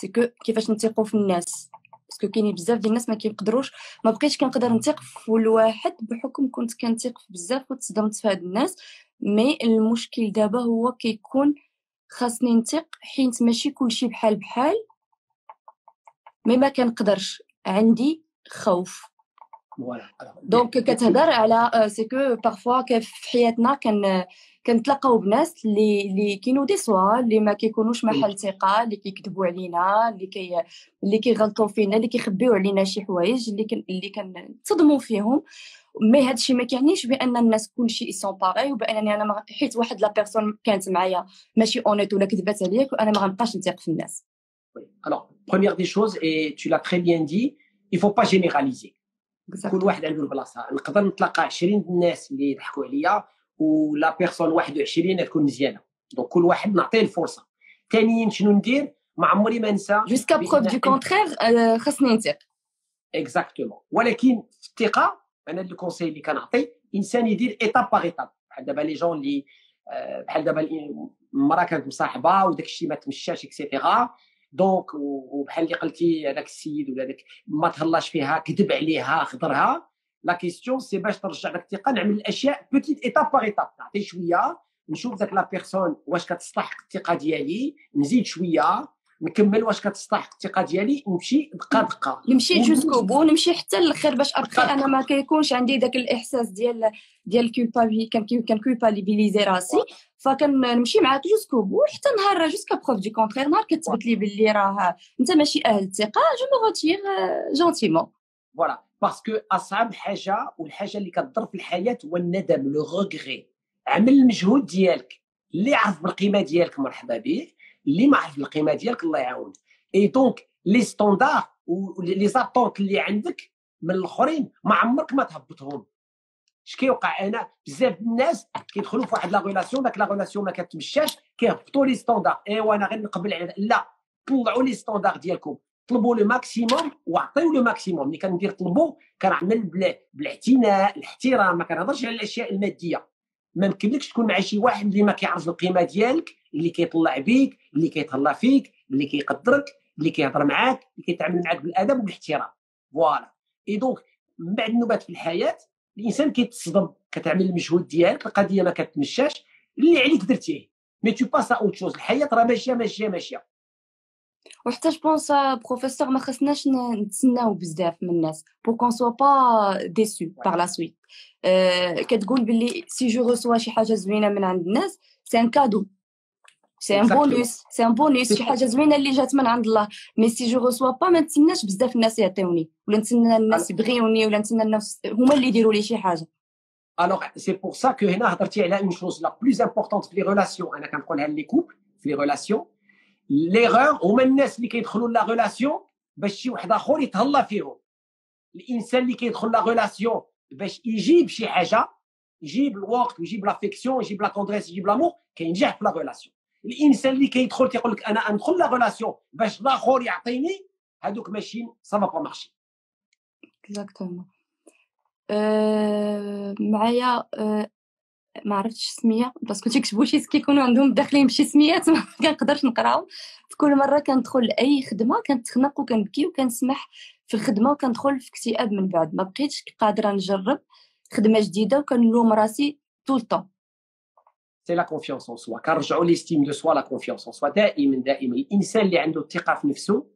سي كو كيفاش نثقوا في الناس باسكو كاينين بزاف ديال الناس ما كيقدروش. ما بقيتش كنقدر نثق في الواحد بحكم كنت كنثق في بزاف وتصدمت في هاد الناس. مي المشكل دابا هو كيكون خاصني نثق حيت ماشي كلشي بحال بحال، مي ما كنقدرش عندي خوف. Voilà. Alors, donc كتهضر على سي كو بارفوا كيف في حياتنا كن كنتلاقاو بناس اللي اللي كينو دي سوا اللي ما كيكونوش محل ثقه، اللي كيكذبوا علينا، اللي كي اللي كيغلطوا فينا، اللي كيخبيو علينا شي حوايج اللي كن اللي كنتصدموا فيهم. مي هادشي ما كيعنيش بان الناس كلشي سون باغي وبانني انا حيت واحد لا بيرسون كانت معايا ماشي اونيت ولا كذبات عليك وانا ما غنبقاش نثق في الناس. Alors première des choses et tu l'as très bien dit, il faut pas généraliser. كل واحد عنده البلاصه. نقدر نتلاقى عشرين الناس اللي يضحكوا عليا ولا بيرسون واحد وعشرين تكون مزيانه، دونك كل واحد نعطيه الفرصه. ثانيا شنو ندير؟ ما عمري ما ننسى جوسكا بروف دو كونترير خاصني نثق. اكزاكتومون. ولكن في الثقه انا لو كونساي اللي كنعطي انسان يدير ايتاب باغ ايتاب. بحال دابا لي جون اللي بحال دابا المراه كانت مصاحبه وداك الشيء ما تمشاش اكسيتيرا، دونك وبحال اللي قلتي هذاك السيد ولا هذاك ما تهلاش فيها كذب عليها خضرها. لا كيستيون سي باش ترجع لك الثقه. نعمل الاشياء بوتيت ايتاب باغ ايتاب، نعطي شويه نشوف ذاك لا بيرسون واش كتستحق الثقه ديالي، نزيد شويه نكمل واش كتستحق الثقه ديالي، نمشي دقه دقه نمشي جوسكو بو نمشي حتى للخير باش ابقى انا ما كيكونش عندي ذاك الاحساس ديال ديال كولبابي كان كولبابيليزي راسي. فكنمشي معاك جوسكو بو حتى نهار جوسكا بروف دي كونترير، نهار كتبت لي باللي راه انت ماشي اهل الثقه جو مو روتير جونتيمون. فوالا باسكو اصعب حاجه والحاجه اللي كتضر في الحياه هو الندم، لو غوغري. عمل المجهود ديالك، اللي عرف بالقيمه ديالك مرحبا به، اللي ما عرف القيمه ديالك الله يعاون. اي دونك لي ستاندار ولي زاتونت اللي عندك من الاخرين ما عمرك ما تهبطهم. اش كيوقع؟ انا بزاف الناس كيدخلوا في واحد لا ريلاسيون، داك لا ريلاسيون ما كتمشاش كيهبطوا لي ستاندار. ايوا انا غير نقبل على لا، طلعوا لي ستاندار ديالكم، طلبوا لو ماكسيموم واعطيو لو ماكسيموم. ملي كندير طلبوا كنعمل بالاعتناء الاحترام، ما كنهضرش على الاشياء الماديه. ما يمكنلكش تكون مع شي واحد اللي ما كيعرف القيمه ديالك، اللي كيطلع بيك، اللي كيتهلا فيك، اللي كيقدرك، اللي كيهضر معاك، اللي كيتعامل معاك بالادب وبالاحترام. فوالا اي دونك من بعد النوبات في الحياه الانسان كيتصدم، كتعمل المجهود ديالك، القضيه ما كتمشاش، اللي عليك درتيه، مي تو باس اوت شوز. الحياه راه ماشيه ماشيه ماشيه. وحتى جبونس بروفيسور ما خصناش نتسناو بزاف من الناس بو كون سوا با ديسو بار لا سويت. كتقول بلي سي جو ريسوا شي حاجه زوينه من عند الناس سي ان كادو، سي ان بونوس، سي ان بونوس، شي حاجه زوينه اللي جات من عند الله. مي سي جو ريسوا با ما نتسناش بزاف الناس يعطيوني، ولا نتسنى الناس يبغيوني، ولا نتسنى الناس هما اللي يديروا لي شي حاجه. الوغ سي بور سا كو هنا هضرتي على اون شوز لا بلوز امبورطونت في لي ريلاسيون. انا كنقولها لي كوبل في لي ريلاسيون، ليغور هما الناس اللي كيدخلوا لا ريلاسيون باش شي واحد اخر يتهلا فيهم. الانسان اللي كيدخل لا ريلاسيون باش يجيب شي حاجه، يجيب الوقت ويجيب لافيكسيون، يجيب لا كوندريس، يجيب لامور، كينجح في لا ريلاسيون. الانسان اللي كيدخل كيقول لك انا ندخل لا ريلاسيون باش الاخر يعطيني، هذوك ماشي صافا با مارشي. اكزاكتومون. معايا ما عرفتش السميه باسكو تيكتبوا شي كيكونوا عندهم داخلين بشي سميات ما كنقدرش نقراو. في كل مره كندخل لاي خدمه كنتخنق وكنبكي وكنسمح في الخدمه وكندخل في اكتئاب من بعد. ما بقيتش قادره نجرب خدمه جديده وكنلوم راسي طول الطون. سي لا كونفيونس ان سوا، كنرجعوا ليستيم دو سوا. لا كونفيونس ان سوا دائما دائما. الانسان اللي عنده الثقه في نفسه،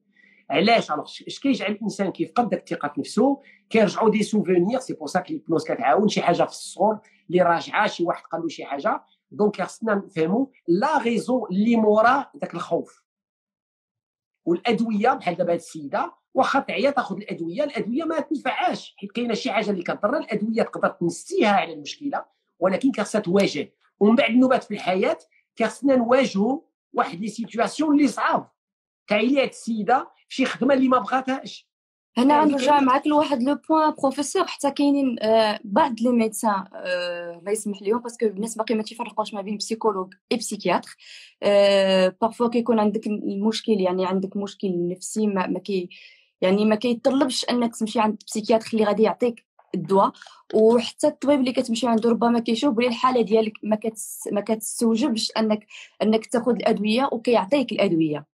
علاش الوغ اش كيجعل الانسان كيفقد داك الثقه في نفسه؟ كيرجعوا دي سوفونير. سي بور سا كلي بلوس كتعاون شي حاجه في الصور اللي راجعه، شي واحد قال له شي حاجه. دونك خصنا نفهمو لا غيزو اللي مورا داك الخوف. والادويه بحال دابا هاد السيده واخا تعيا تاخذ الادويه، الادويه ما تنفعاش حيت كاينه شي حاجه اللي كضرها. الادويه تقدر تنسيها على المشكله، ولكن كخصها تواجه. ومن بعد النوبات في الحياه كخصنا نواجهوا واحد لي سيتواسيون اللي صعاب. تعيا هاد السيده شي خدمه اللي ما بغاتهاش. هنا غنرجع معاك لواحد لو بوين بروفيسور. حتى كاينين بعض لي ميدسان الله يسمح ليهم باسكو الناس باقي ما تيفرقوش ما بين بسيكولوج اي بسيكياتر. بارفوا كيكون عندك المشكل، يعني عندك مشكل نفسي ما, ما كي يعني ما كيطلبش انك تمشي عند بسيكياتر اللي غادي يعطيك الدواء. وحتى الطبيب اللي كتمشي عنده ربما كيشوف بلي الحاله ديالك ما كتس ما كتستوجبش انك انك تاخذ الادويه وكيعطيك الادويه.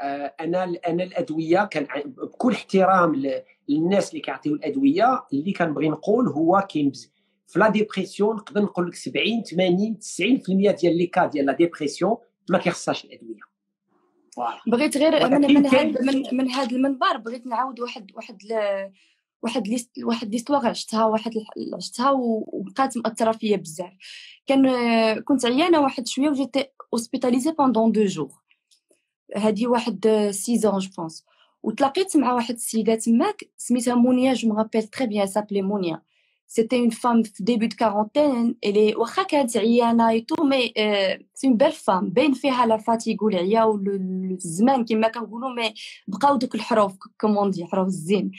انا انا الادويه كان بكل احترام للناس اللي كيعطيو الادويه، اللي كنبغي نقول هو كاين في لا ديبرسيون نقدر نقول لك سبعين ثمانين تسعين بالمئة ديال لي كا ديال لا ديبرسيون ما كيخصهاش الادويه. واو. بغيت غير من من هذا من, من هذا المنبر بغيت نعاود واحد واحد ل... واحد ليست واحد ليستواغ عشتها واحد عشتها وبقات مأثره فيا بزاف. كان كنت عيانه واحد شويه وجيت اوسبيتاليزي بوندون دو جور، هادي واحد سيزون جو بونس. وتلاقيت مع واحد السيده تماك سميتها مونيا، جو مغابيل تري بيان سابلي مونيا. سيتي اون فام في ديبي د كارونتين، الي واخا كانت عيانه اي تو مي سي اون بيل فام باين فيها لا فاتيغو العيا والزمان كما كنقولوا، مي بقاو دوك الحروف كوموندي حروف الزين.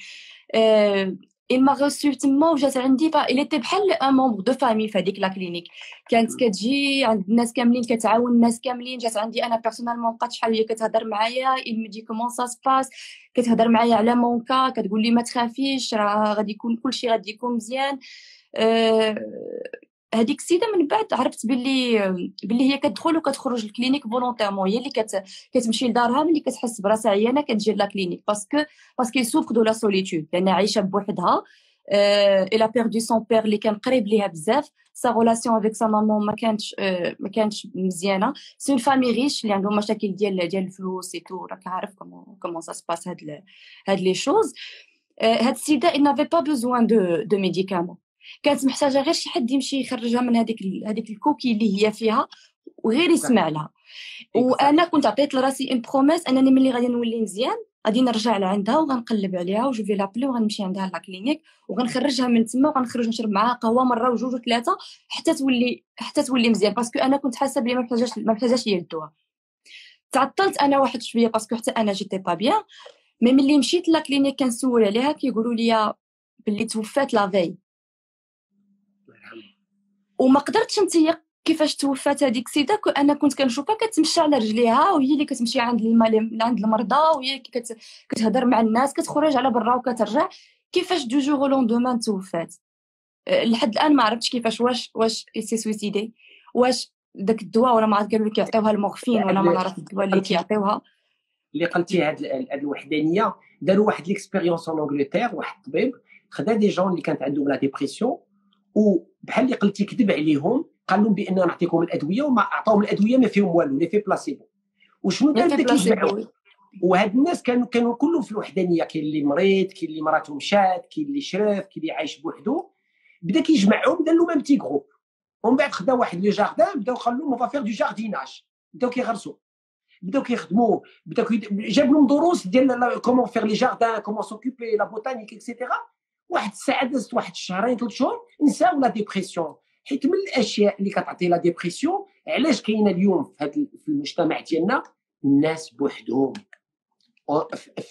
اي ما غوسو تما وجات عندي فا الي تي بحال ان ممبر دو فامي في هذيك لا كلينيك. كانت كتجي عند الناس كاملين، كتعاون الناس كاملين. جات عندي انا بيرسونالمون، بقات شحال هي كتهضر معايا، اي مدي كومون سا سباس، كتهضر معايا على مونكا، كتقول لي ما تخافيش راه غادي يكون كلشي غادي يكون مزيان. هذيك السيده من بعد عرفت باللي باللي هي كتدخل وكتخرج الكلينيك فولونتيرمون، هي اللي كت... كتمشي لدارها ملي كتحس براسها عيانه كتجي لا كلينيك باسكو باسكو سوفر دو لا سوليتود، لان عايشه بوحدها. الا بيردو سون بير اللي كان قريب ليها بزاف، سا غولاسيون افيك سا مامون ما كانتش ما كانتش مزيانه. سي اون فامي ريش اللي عندهم مشاكل ديال ديال الفلوس اي تو، راك عارف كومون كومون سا سباس هاد ال... هاد لي شوز. هاد السيده اي نافي با بوزوان دو دو ميديكامون، كانت محتاجه غير شي حد يمشي يخرجها من هذيك هذيك الكوكي اللي هي فيها وغير يسمع لها. وانا كنت عطيت لراسي ان بروميس انني ملي غادي نولي مزيان غادي نرجع لعندها وغنقلب عليها وجوفي لابلي وغنمشي عندها لا كلينيك وغنخرجها من تما وغنخرج نشرب معها قهوه مره وجوج وثلاثه حتى تولي حتى تولي مزيان، باسكو انا كنت حاسه بلي ما محتاجاش ما محتاجاش هي الدواء. تعطلت انا واحد شويه باسكو حتى انا جيتي با بيان. مي ملي مشيت لا كلينيك كنسول عليها كيقولوا لي بلي توفات لا في، وما قدرتش نتيق كيفاش توفات هذيك السيده. انا كنت كنشوفها كتمشى على رجليها، وهي اللي كتمشي عند عند المرضى، وهي اللي كتهضر مع الناس، كتخرج على برا وكترجع. كيفاش دو جور او لوندومان توفات؟ لحد الان ما عرفتش كيفاش، واش واش سي سويسيدي، واش داك الدواء ولا ما عاد قالوا لك يعطيوها المورفين ولا ما عرفت الدواء اللي كيعطيوها. اللي قلتي هاد هاد الوحدانيه داروا واحد ليكسبيريونس اون انجلتير، واحد الطبيب خدا دي جون اللي كانت عندهم لا ديبرسيون وبحال اللي قلتي كذب عليهم، قال لهم بان نعطيكم الادويه وما عطاوهم الادويه ما فيهم والو، لي في بلاسيبو. وشنو كان داك اللي جمعوا؟ وهاد الناس كانوا كانوا كلهم في الوحدانيه، كاين اللي مريض، كاين اللي مراته مشات، كاين اللي شرف، كاين اللي عايش بوحدو، بدا كيجمعهم دار لهم امتي جروب. ومن بعد خدا واحد لو جاردان، بداو قالوا لهم فافير دو جارديناج، بداو كيغرسوا، بداو كيخدموا، بداو جاب لهم دروس ديال كومون فير لي جاردان، كومون سوكوبي لا بوتانيك اكسيتيرا. واحد الساعه دازت واحد شهرين ثلاث شهور نساو لا ديبرسيون، حيت من الاشياء اللي كتعطي لا ديبرسيون علاش كاينه اليوم في هذا المجتمع ديالنا الناس بوحدهم.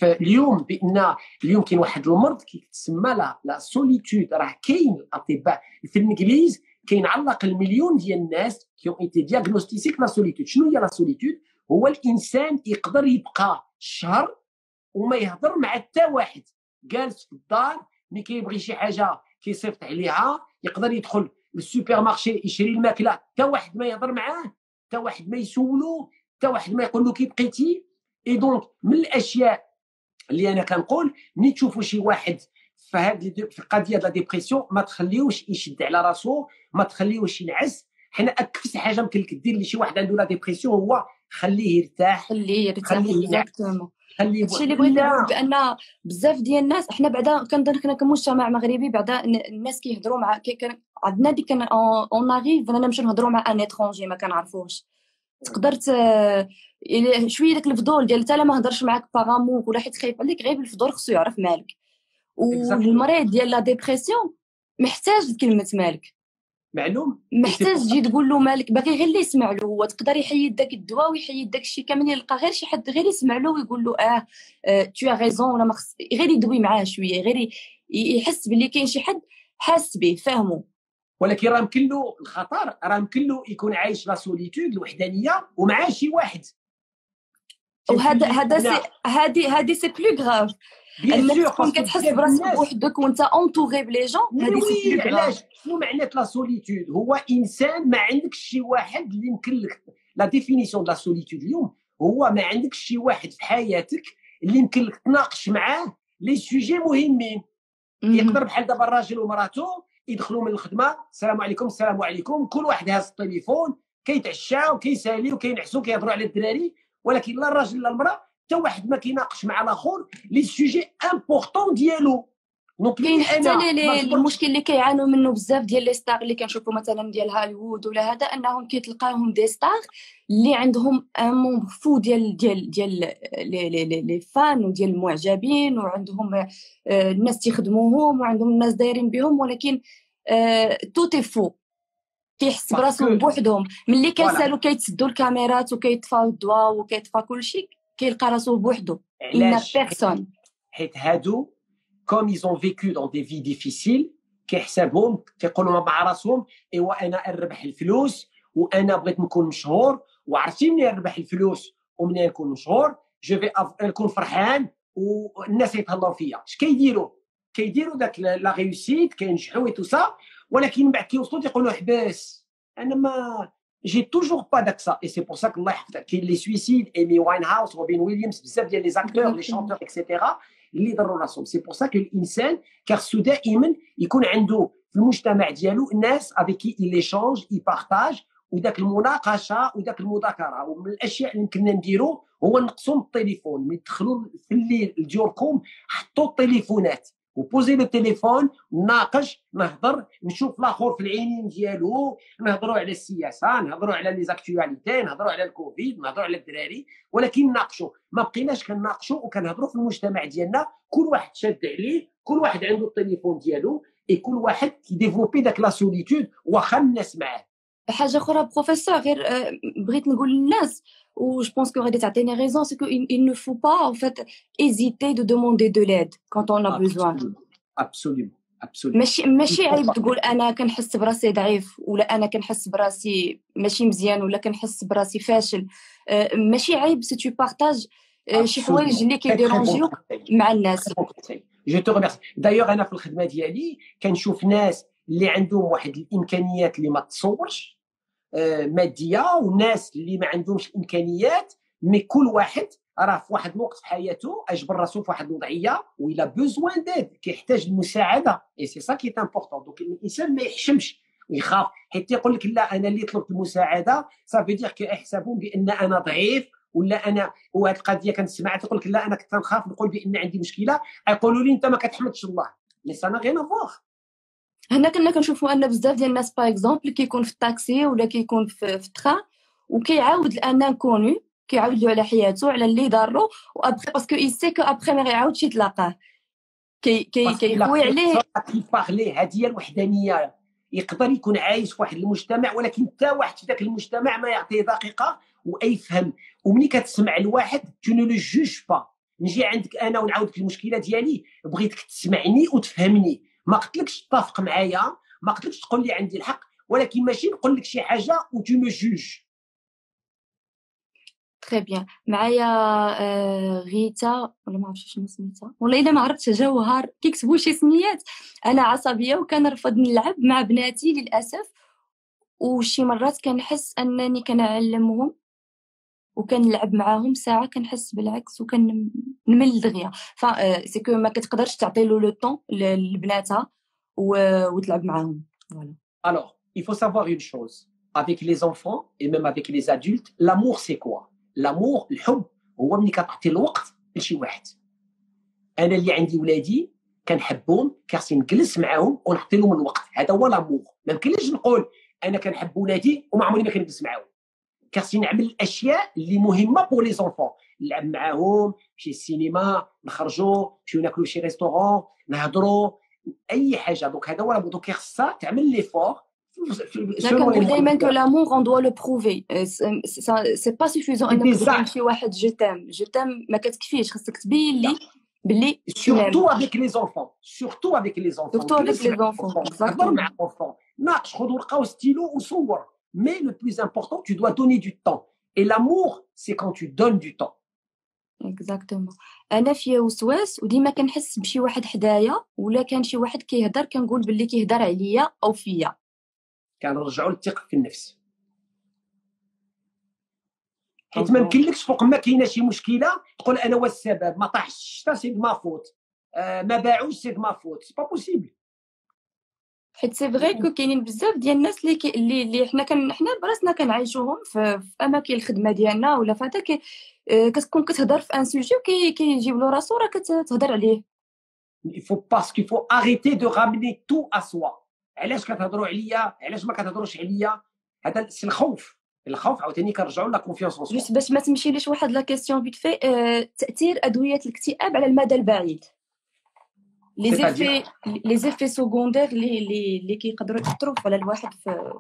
فاليوم بان اليوم كاين واحد المرض كيتسمى لا لا سوليتود، راه كاين الاطباء في الانجليز كاين على الاقل مليون ديال الناس كيو ايتي دياغنوستيسيك لا سوليتود. شنو هي لا سوليتود؟ هو الانسان يقدر يبقى شهر وما يهضر مع حتى واحد، جالس في الدار ملي كيبغي شي حاجه كيصيفط عليها، يقدر يدخل للسوبر مارشي يشري الماكله حتى واحد ما يهضر معاه، حتى واحد ما يسولو، حتى واحد ما يقول له كي بقيتي. اي دونك من الاشياء اللي انا كنقول ملي تشوفوا شي واحد في هذه في قضيه لا ديبرسيون ما تخليوش يشد على راسو، ما تخليوش ينعس. حنا اكثر حاجه يمكن لك دير لشي واحد عنده لا ديبرسيون هو خليه يرتاح، خليه يرتاح. هادشي اللي بغيت نقول بان بزاف ديال الناس حنا بعدا كنظن حنا كمجتمع مغربي بعدا الناس كيهضروا مع كي عندنا ديك اون اغيف انا نمشيو نهضروا مع ان اترونجي ما كنعرفوش، تقدر شويه داك الفضول ديال حتى ما هضرش معاك باغاموك ولا حيت خايف عليك، غير بالفضول خصو يعرف مالك. والمريض ديال لا ديبرسيون محتاج لكلمه مالك، معلوم محتاج تجي تقول له مالك، باقي غير اللي يسمع له هو. تقدر يحيد داك الدواء ويحيد داك الشيء كامل، يلقى غير شي حد غير يسمع له ويقول له اه تو ا ريزون، ولا ما خص غير يدوي معاه شويه، غير يحس باللي كاين شي حد حاس به فاهمه. ولكن راه يمكن له الخطر، راه يمكن له يكون عايش لا سوليتود الوحدانيه ومعاه شي واحد، وهذا هذا هادي هادي سي بلو غراف. انك تكون كتحس براسك بوحدك وانت اونتوغي بلي جون، هذه سي بلو. علاش شنو معنات لا سوليتود؟ هو انسان ما عندكش شي واحد اللي يمكن لك. لا ديفينيسيون دو لا سوليتود اليوم هو ما عندكش شي واحد في حياتك اللي يمكن لك تناقش معاه لي سوجي مهمين. يقدر بحال دابا الراجل ومراته يدخلوا من الخدمه، السلام عليكم السلام عليكم، كل واحد هاز التليفون كيتعشاو كيساليو كينعسوا كيهضروا على الدراري، ولكن لا الراجل لا المراه حتى واحد ما كيناقش مع الاخر لي سوجي امبورطون ديالو. دونك كاين حتى المشكل اللي كيعانوا منه بزاف ديال لي ستار اللي كنشوفوا مثلا ديال هوليوود ولا هذا، انهم كيتلقاهم دي ستار اللي عندهم امون فو ديال ديال ديال لي فان وديال المعجبين، وعندهم الناس تيخدموهم وعندهم الناس دايرين بهم، ولكن توتي فو، كيحس براسهم بوحدهم. ملي كيسالو كيتسدوا الكاميرات وكيطفاو الضوا وكيطفى كلشي، كيلقى راسو بوحدو. علاش؟ حيت هادو كوم ايزون فيكو دون دي في ديفيسيل، كيحسبهم كيقولوا مع راسهم ايوا انا نربح الفلوس وانا بغيت نكون مشهور، وعرفتي منين نربح الفلوس ومنين نكون مشهور جو في نكون فرحان والناس يتهلاو فيا. اش كيديروا؟ كيديروا داك لا ريوسيت كينجحوا وتوصا، ولكن من بعد كيوصلوا تيقولوا حباس انا ما j'ai toujours pas d'accent. Et c'est pour ça que Allah yahfadha qu'il les suicides, Amy Winehouse, Robin Williams, بزاف ديال les acteurs, les chanteurs et cetera اللي ضروا راسهم. C'est pour ça que الانسان كرسو دائما يكون عنده في المجتمع ديالو ناس avec qui il échange, il partage وداك المناقشه وداك المذاكره. ومن الاشياء اللي يمكننا نديرو هو نقصوا التليفون، ملي تدخلوا في الليل لديوركم حطوا التليفونات وبوزي لو تيليفون، ناقش، نهضر، نشوف لاخر في العينين ديالو، نهضروا على السياسه، نهضروا على لي زاكتواليتي، نهضروا على الكوفيد، نهضروا على الدراري، ولكن ناقشوا. ما بقيناش كناقشوا وكنهضروا في المجتمع ديالنا كل واحد شاد عليه، كل واحد عنده التليفون ديالو، اي كل واحد كيديفلوبي داك لا سوليتود واخا الناس معاه. حاجه اخرى بروفيسور غير بغيت نقول للناس où je pense que Redit a tenu raison, c'est qu'il il ne faut pas en fait hésiter de demander de l'aide quand on a absolument, besoin. Absolument, absolument. ماشي ماشي عيب تقول انا كنحس براسي ضعيف ولا انا كنحس براسي ماشي مزيان ولا كنحس براسي فاشل. ماشي عيب si tu partages شي حوايج اللي كيديرونجيوك مع الناس. Je te remercie. D'ailleurs انا في الخدمه ديالي كنشوف ناس اللي عندهم واحد الامكانيات اللي ما تصورش ماديه وناس اللي ما عندهمش امكانيات، مي كل واحد راه في واحد الوقت في حياته اجبر راسو في واحد الوضعيه ويلا بوزوان ديد، كيحتاج المساعده. اي سي سا كي امبورطون. دونك الانسان ما يحشمش يخاف، حيت يقول لك لا انا اللي طلبت المساعده صافي دير كيحسبون بان انا ضعيف ولا انا. وهاد القضيه كنت سمعت تقول لك لا انا كنت نخاف نقول بان عندي مشكله، يقولوا لي انت ما كتحمدش الله. لي سانا غير نفوخ هنا كنا كنشوفوا ان بزاف ديال الناس با اكزومبل كيكون في الطاكسي ولا كيكون في في الترا وكيعاود الانان كونو كيعاود له على حياته على اللي دارو، وابخي باسكو يسي كو ابخي ما غيعاودش يتلاقاه كي كي كيقوي عليه كيفاغليه. هذه هي الوحدانيه. يقدر يكون عايش في واحد المجتمع ولكن حتى واحد في ذاك المجتمع ما يعطيه دقيقه واي فهم. وملي كتسمع لواحد تونو لو جوج با، نجي عندك انا ونعاودك المشكله ديالي، بغيتك تسمعني وتفهمني، ما قلتلكش تتفق معايا، ما قلتلكش تقول لي عندي الحق، ولكن ماشي نقول لك شي حاجه وتونو جوج. تري بيان. معايا آه غيتا ولا ما عرفتش شنو سميتها، والله الا ما عرفتش جوهر، كيكتبوا شي سميات. انا عصبيه وكنرفض نلعب مع بناتي للاسف، وشي مرات كنحس انني كنعلمهم وكنلعب معاهم ساعه كنحس بالعكس وكنمل دغيا. ف سي كو ما كتقدرش تعطي له لو طون لبناتها وتلعب معاهم. فوالا. الوغ il faut savoir une chose avec les enfants et même avec les adultes, l'amour c'est quoi? الامور الحب هو ملي كتعطي الوقت لشي واحد. انا اللي عندي ولادي كنحبهم كيخصني نجلس معاهم ونعطي لهم الوقت، هذا هو الامور. ما يمكنليش نقول انا كنحب ولادي وما عمري ما كنجلس معاهم. كيخصني نعمل الاشياء اللي مهمه بور لي زونفون، نلعب معاهم، نمشي للسينما، نخرجوا، نمشيو ناكلوا شي ريستورون، نهضروا، اي حاجه. دونك هذا هو الامور. دونك خصها تعمل لي فور. لكن دائما كو لامور اون دوا لو بروفي، سي با سوفيزون انك تقول شي واحد جو تام جو تام ما كتكفيش، خاصك تبين لي بلي سورتو افيك لي زونفون سورتو افيك لي زونفون سورتو افيك لي زونفون. هضر مع الطفل، ناقش، خذ ورقه وستيلو وصور، مي لو بلوز امبورطون تو دوا دوني دو طون، اي لامور سي كون تو دون دو طون. اكزاكتومون. انا في وسواس وديما كنحس بشي واحد حدايا ولا كان شي واحد كيهضر كنقول بلي كيهضر عليا او فيا. كنرجعوا للثقه في النفس، حيت ما يمكنلكش فوق ما كاينه شي مشكله تقول انا هو السبب، ما طاحش الشتا سي ما فوت، آه ما باعوش سي ما فوت، سي با بوسيبل. حيت سي فغي كو كاينين بزاف ديال الناس اللي كي... اللي, اللي حنا كن... حنا براسنا كنعيشوهم في... في اماكن الخدمه ديالنا ولا فهذا كي... كتكون كتهضر في ان سوجي وكي كيجيب له راسو راه كتهضر عليه. يفو باسكو يفو اريتي دو رامني تو ا سوا. علاش كتهضروا عليا؟ علاش ما كتهضروش عليا؟ هذا سي الخوف. الخوف عاوتاني كنرجعوا لا كونفيونس اون سوا. باش ما تمشيليش واحد لا كيسيون فيت في اه تاثير ادويه الاكتئاب على المدى البعيد، لي زيفي لي زيفي سكوندير لي لي اللي كيقدروا ياثروا على الواحد في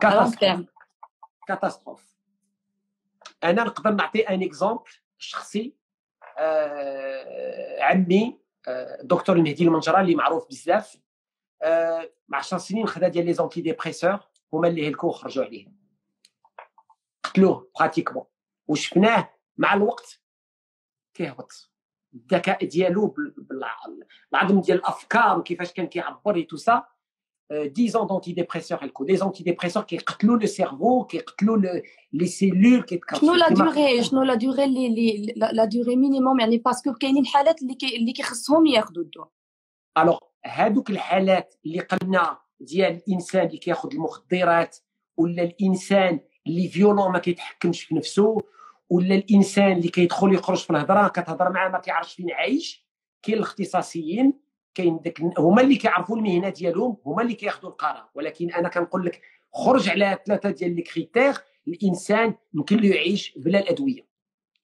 كاتاستروف. كاتاستروف. انا نقدر نعطي ان اكزومبل شخصي. آه عمي آه دكتور المهدي المنجرة اللي معروف بزاف، مع عشر سنين خدا ديال لي زونتي ديبريسور هما اللي هلكوه وخرجوا عليه، قتلوه براتيكمون. وشفناه مع الوقت كيهبط الذكاء ديالو بالعظم ديال الافكار وكيفاش كان كيعبر تو سا. ديزون دونتي ديبريسور هلكو. دي زونتي ديبريسور كيقتلوا لو سيرفو، كيقتلوا لي سيلول، كيتكسروا. شنو لا ديغي شنو لا ديغي لي لا ديغي مينيموم، يعني باسكو كاينين حالات اللي اللي كيخصهم ياخذوا الدواء. الوغ هادوك الحالات اللي قلنا ديال الانسان اللي كياخذ المخدرات، ولا الانسان اللي فيولون ما كيتحكمش في نفسه، ولا الانسان اللي كيدخل يخرج في الهضره كتهضر معاه ما كيعرفش فين عايش، كاين الاختصاصيين، كاين داك هما اللي كيعرفوا المهنه ديالهم، هما اللي كياخذوا القرار. ولكن انا كنقول لك خرج على ثلاثه ديال لي كريتير، الانسان يمكن له يعيش بلا الادويه،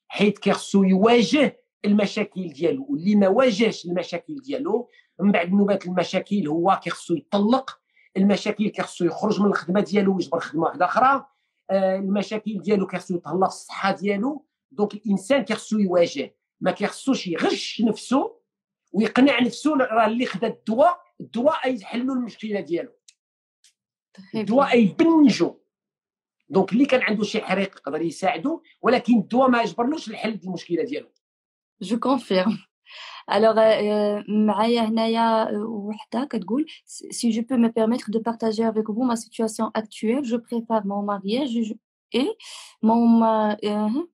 حيت كيخصو يواجه المشاكل ديالو، واللي ما واجهش المشاكل ديالو من بعد نوبات المشاكل هو كيخصو يطلق، المشاكل كيخصو يخرج من الخدمه ديالو ويجبر خدمه واحده اخرى، المشاكل ديالو كيخصو يتهلا في الصحه ديالو. دونك الانسان كيخصو يواجه، ما كيخصوش يغش نفسه ويقنع نفسه راه اللي خدا الدواء، الدواء يحلوا المشكله ديالو، الدواء يبنجو. دونك اللي كان عنده شي حريق يقدر يساعده، ولكن الدواء ما يجبرلوش الحل المشكله ديالو. جو كونفيرم. Alors, معايا هنايا وحدة كتقول si je peux me permettre de partager avec vous ma situation actuelle, je prépare mon mariage et mon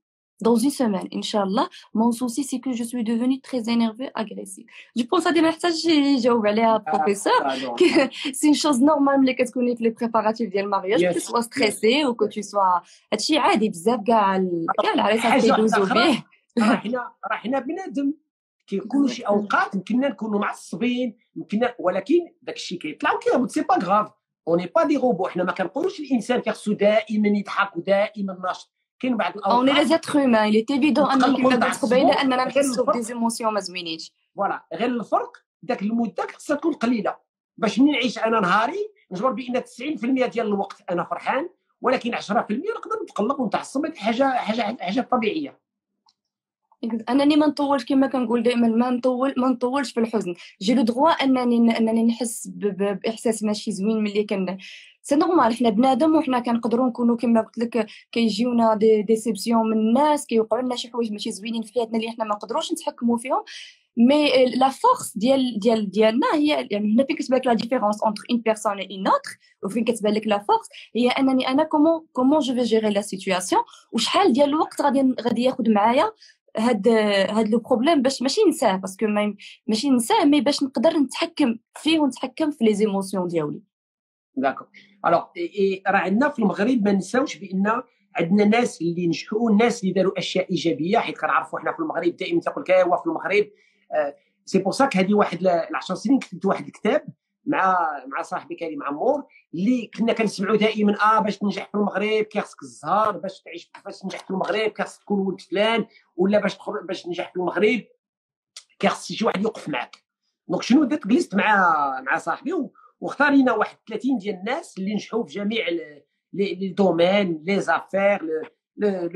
dans une semaine, Inch'Allah. Mon souci, c'est que je suis devenue très énervée, agressive. Je pense à des messages, j'ai ouvert à professeur, que c'est une chose normale, les qu'est-ce qu'on est les préparatifs du mariage, que tu sois stressée ou que tu sois, هادشي عادي بزاف كاع كاع العريسات كيدوزو به. راه حنا راه حنا بنادم كيكونوا شي اوقات يمكننا نكونوا معصبين يمكننا ولكن داك الشيء كيطلع وكيهبط سي با غاف اون اي با دي روبو حنا ما كنقولوش الانسان كيخصو دائما يضحك ودائما ناشط كاين بعض الاوقات اون اي ليزيتر هومان اي لي ايفيدون اننا كنضحك قبيله اننا نحسو بدي زيموسيون ما زوينينش فوالا غير الفرق داك المده خصها تكون قليله باش ملي نعيش انا نهاري نجبر بان تسعين في المية ديال الوقت انا فرحان ولكن عشرة في المية نقدر نتقلق ونتعصب هذه حاجه حاجه حاجه طبيعيه انني ما نطولش كما كنقول دائما ما نطول ما نطولش في الحزن جي لو دروا انني انني نحس باحساس ماشي زوين ملي كن سي نورمال حنا بنادم وحنا كنقدروا نكونوا كما قلت لك كيجيونا دي ديسيبسيون من الناس كيوقعوا لنا شي حوايج ماشي زوينين في حياتنا اللي حنا ما نقدروش نتحكموا فيهم مي لا فورس ديال ديال ديالنا هي يعني هنا فين كتبان لك لا ديفيرونس اونتر اون بيرسون اي اون اوتر وفين كتبان لك لا فورس هي انني انا كومون كومون جو في جيري لا سيتوياسيون وشحال ديال الوقت غادي غادي ياخذ معايا هاد هاد لو بروبليم باش ماشي ننساه باسكو ماشي ننساه مي باش نقدر نتحكم فيه ونتحكم في لي زيموسيون ديالي داكور الوغ راه عندنا في المغرب ما ننساوش بان عندنا ناس اللي نجحوا ناس اللي داروا اشياء ايجابيه حيت كنعرفوا حنا في المغرب دائما تقول لك ايوا في المغرب سي بور ساك هذه واحد عشر سنين كتبت واحد الكتاب مع مع صاحبي كريم عمور اللي كنا كنسمعوا دائما اه باش تنجح في المغرب كيخصك الزهر باش تعيش باش تنجح في المغرب كيخصك تكون ولد فلان ولا باش تخرج باش تنجح في المغرب كيخص شي واحد يوقف معك دونك شنو درت جلست مع مع صاحبي واختارينا واحد ثلاثين ديال الناس اللي نجحوا في جميع لي دومين لي زافير لو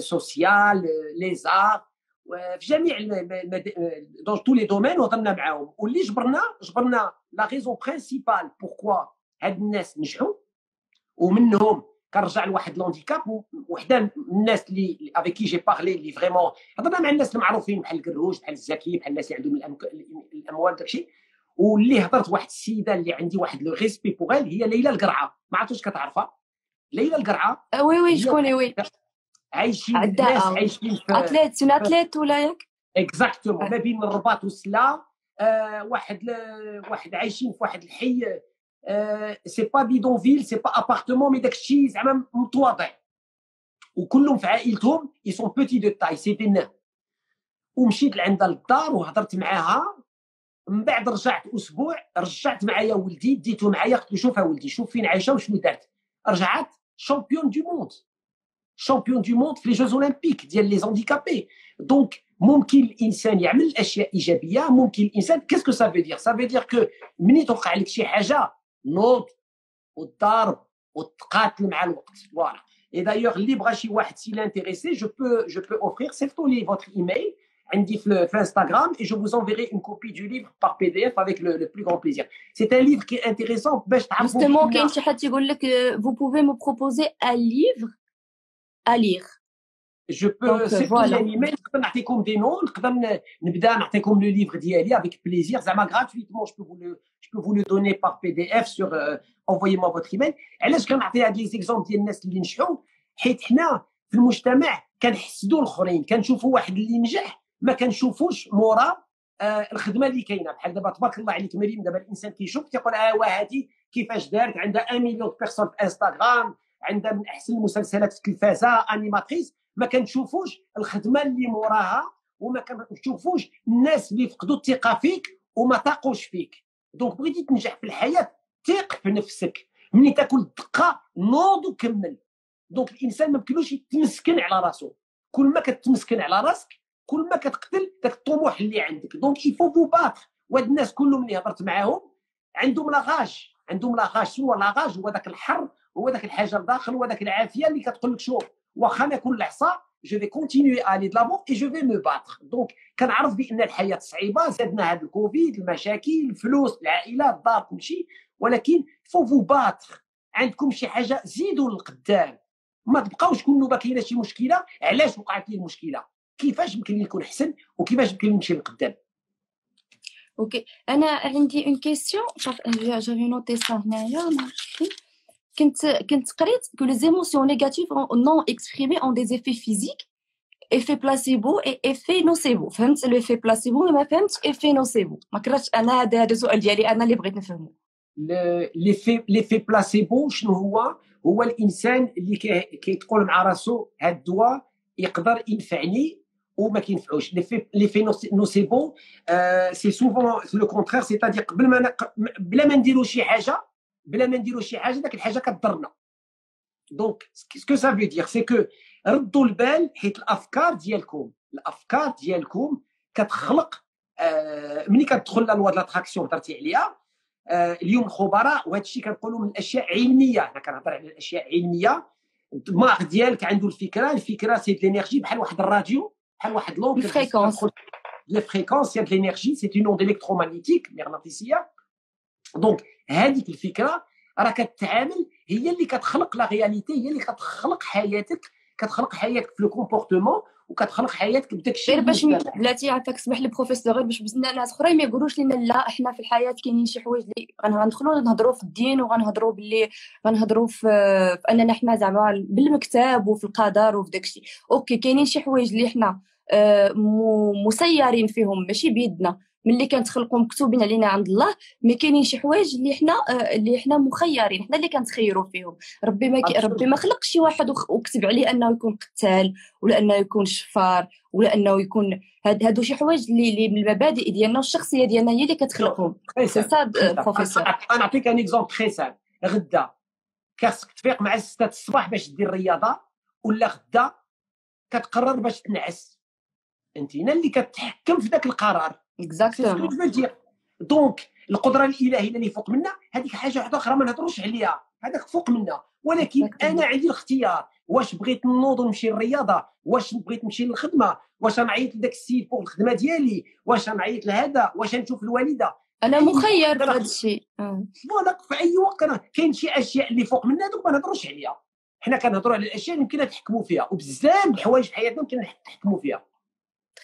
سوسيال لي زار في جميع دون تو لي دومين وهضرنا معاهم واللي جبرنا جبرنا لا ريزون برينسيبال بوركوا هاد الناس نجحوا ومنهم كنرجع لواحد لونديكاب وحده من الناس اللي افيك كي جي بارلي اللي فريمون هضرنا مع الناس المعروفين بحال الكروج بحال الزكي بحال الناس اللي عندهم الاموال داكشي واللي هضرت واحد السيده اللي عندي واحد لو ريسبي بوغال هي ليلى القرعه ما عرفتش كتعرفها ليلى القرعه وي وي شكون وي عايشين الناس عايشين اتليت سون اتليت ولا ياك اكزاكتومون ما بين الرباط وسلا آه واحد ل... واحد عايشين في واحد الحي آه سي با بيدونفيل سي با ابارتمون مي داكشي زعما متواضع وكلهم في عائلتهم اي سون بوتي دو تاي سي دي نان ومشيت لعندها للدار وهضرت معاها من بعد رجعت اسبوع رجعت معايا ولدي ديته معايا قلت له شوف ها ولدي شوف فين عايشه وشنو دارت رجعت شامبيون دو موند شامبيون دو موند في لي جوز اولمبيك ديال لي زانديكابي دونك ممكن الانسان يعمل اشياء ايجابيه ممكن الانسان كاسكو سا في دير سا في دير كو مني توقع لك شي حاجه نوض وتضارب وتقاتل مع الوقت فوالا اي دايوغ اللي بغى شي واحد سي لانتيريسي جو بو جو بو اوفرير سيفطو لي فوتر ايميل عندي في Instagram et je vous enverrai une copie du livre par P D F avec le, le plus grand plaisir. C'est un livre qui est intéressant. Justement, كاين شي حد يقول لك vous pouvez me proposer un livre à lire. Je peux voilà. L'email, نقدر نعطيكم دي نون نقدر نبدا نعطيكم le livre ديالي avec plaisir زعما gratuitement je peux vous le je peux vous le donner par P D F sur euh, envoyez-moi votre email. علاش كنعطي هاد لي زيكزامبل ديال الناس اللي نجحوا حيت حنا في المجتمع كنحسدوا الاخرين كنشوفوا واحد اللي نجح ما كنشوفوش مورا آه الخدمه اللي كاينه بحال دابا تبارك الله عليك مريم دابا الانسان كيشوف تيقول ايوا هذه كيفاش دارت عندها واحد مليون بيرسون في انستغرام عندها من احسن المسلسلات في التلفازه انيماتريس ما كنشوفوش الخدمه اللي موراها وما كنشوفوش الناس اللي فقدوا الثقه فيك وما تاقوش فيك دونك بغيتي تنجح في الحياه ثق في نفسك ملي تاكل الدقه نوض وكمل دونك الانسان ما يمكنوش يتمسكن على راسو كل ما كتمسكن على راسك كل ما كتقتل داك الطموح اللي عندك دونك يفو بو باطر وهاد الناس كلهم اللي هضرت معاهم عندهم لاغاج عندهم لاغاج شنو لاغاج هو داك الحر هو داك الحجر داخل هو داك العافيه اللي كتقول لك شوف واخا ناكل العصا جو في كونتينيي الي دلافون اي جو في مو باطر دونك كنعرف بان الحياه صعيبه زادنا هاد الكوفيد المشاكل الفلوس العائله الدار كلشي ولكن فو بو باطر عندكم شي حاجه زيدوا للقدام ما تبقاوش كل نوبه كاينه شي مشكله علاش وقعت لي المشكله كيفاش يمكن يكون حسن وكيفاش يمكن نمشي لقدام اوكي. انا عندي اون كيسيون جافي نوتي سا هنايا ماشي. كنت كنت قريت كو لي زيموسيون نيجاتيف نون اكسبريمي اون دي زيفي فيزيك ايفي بلاسيبو اي ايفي نوسيبو. فهمت الايفي بلاسيبو ما فهمتش ايفي نوسيبو. ما كرهتش انا هذا هذا السؤال ديالي انا اللي بغيت نفهمو. ليفي ليفي بلاسيبو شنو هو؟ هو الانسان اللي كيتقول مع راسو هاد الدواء يقدر ينفعني وما كينفعوش. لي في نوسيبو سي سوفون لو كونترير، سيتادير قبل ما بلا ما نديرو شي حاجه بلا ما نديرو شي حاجه داك الحاجه كضرنا. دونك سكو سا في دير سي كو ردوا البال، حيت الافكار ديالكم الافكار ديالكم كتخلق. ملي كتدخل لا لوا د لاتراكسيون هضرتي عليها اليوم خبراء، وهذا الشيء كنقولوا من الاشياء علميه. انا كنهضر على الاشياء علميه. الدماغ ديالك عنده الفكره الفكره سي د لينيرجي، بحال واحد الراديو بحال واحد لومبل. الفريكونس لا فريكونس ديال لينيرجي سي اون اند الكترومغنيتيك مغناطيسيه. دونك هذيك الفكره راه كتعامل، هي اللي كتخلق لا رياليتي، هي اللي كتخلق حياتك كتخلق حياتك في لو كومبورتمون، وكتخلق حياتك بداك الشيء. غير باش بلاتي عافاك سمح لي بروفيسور، غير باش بزنا ناس اخرين ما يقولوش لنا لا احنا في الحياه كاينين شي حوايج اللي غندخلوا نهضروا في الدين وغنهضروا باللي غنهضروا في اننا حنا زعما بالمكتاب وفي القدر وفي داك الشيء. اوكي كاينين شي حوايج اللي حنا مسيرين فيهم ماشي بيدنا، ملي كنتخلقوا مكتوبين علينا عند الله. مي كاينين شي حوايج اللي حنا اللي حنا مخيرين، حنا اللي كنتخيروا فيهم. ربي ما ربي ما خلقش شي واحد وكتب عليه انه يكون قتال ولا انه يكون شفار ولا انه يكون هاد هادو شي حوايج اللي من المبادئ ديالنا والشخصيه ديالنا هي اللي كتخلقهم. استاذ بروفيسور غنعطيك ان اكزومبل تري سامبل. غدا كاسك تفيق مع ستة الصباح باش دير الرياضه، ولا غدا كتقرر باش تنعس، انت هنا اللي كتحكم في ذاك القرار. اكزاكتومون. دونك القدره الالهيه اللي فوق منا هذيك حاجه واحده اخرى ما نهضروش عليها، هذاك فوق منا. ولكن exactly. انا عندي الاختيار، واش بغيت نوض ونمشي للرياضه، واش بغيت نمشي للخدمه، واش نعيط لذاك السيد فوق الخدمه ديالي، واش نعيط لهذا، واش نشوف الوالده. انا مخير في هذا الشيء فوالا. في اي وقت كاين شي اشياء اللي فوق منا دوك ما نهضروش عليها. حنا كنهضروا على الاشياء اللي يمكن نتحكموا فيها، وبزاف الحوايج في حياتنا يمكن نتحكموا فيها.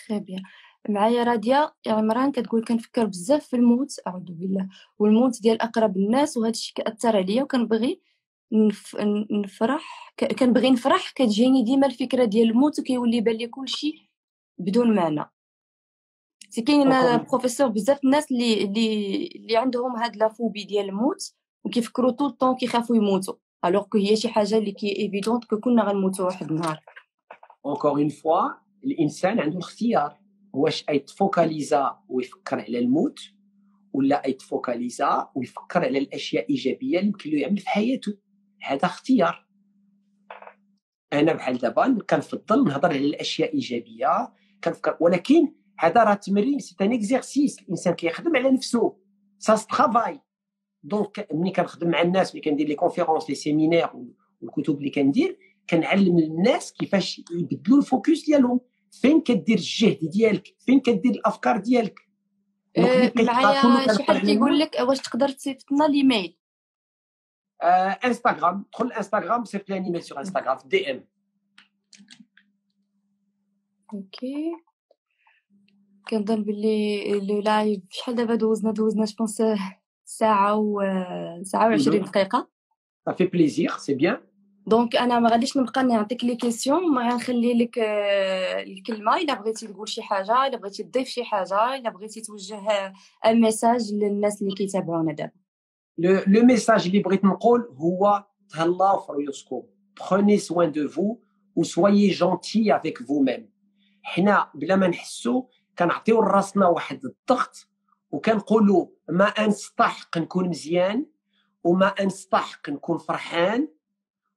تري بيان. معايا راديا عمران كتقول كنفكر بزاف في الموت، اعوذ بالله، والموت ديال اقرب الناس، وهذا الشيء كاثر عليا وكنبغي نف... نفرح ك... كنبغي نفرح. كتجيني ديما الفكره ديال الموت وكيولي بان لي كلشي بدون معنى. سي كاين بروفيسور بزاف الناس اللي اللي اللي عندهم هاد لافوبي ديال الموت وكيفكروا طول الطون كيخافوا يموتوا، الوغ كو هي شي حاجه اللي كي ايفيدونت كو كنا غنموتوا واحد النهار. اونكور اون فوا الانسان عنده الاختيار، واش ايتفوكاليزا ويفكر على الموت، ولا ايتفوكاليزا ويفكر على الاشياء ايجابيه اللي يمكن له يعمل في حياته. هذا اختيار. انا بحال دابا كنفضل نهضر على الاشياء ايجابيه كنفكر، ولكن هذا راه تمرين، سي ان اكزيرسيس. الانسان كيخدم على نفسه، سا سترافاي. دونك ملي كنخدم مع الناس، ملي كندير لي كونفيرونس لي سيمينار والكتب اللي كندير، كنعلم الناس كيفاش يبدلوا الفوكس ديالهم. فين كدير الجهد ديالك، فين كدير الافكار ديالك. أه معايا شي حد كيقول لك واش تقدر تصيفط لنا الايميل؟ أه انستغرام، دخل الانستغرام صيفط لي ايميل سور انستغرام في دي ام. اوكي كنظن باللي لو لايف شحال دابا دوزنا دوزنا جوبونس ساعه و ساعه وعشرين دقيقه. صافي بليزير سي بيان. دونك انا ما غاديش نبقى نعطيك لي كيسيون، ما غنخلي لك الكلمه. الا بغيتي تقول شي حاجه، الا بغيتي تضيف شي حاجه، الا بغيتي توجه ان ميساج للناس اللي كيتابعونا دابا. لو ميساج اللي بغيت نقول هو تهلاو في ريوسكم، بروني سوين دو فو و سويي جونتي افيك فو ميم. حنا بلا ما نحسو كنعطيو لراسنا واحد الضغط وكنقولوا ما انستحق نكون مزيان، وما انستحق نكون فرحان،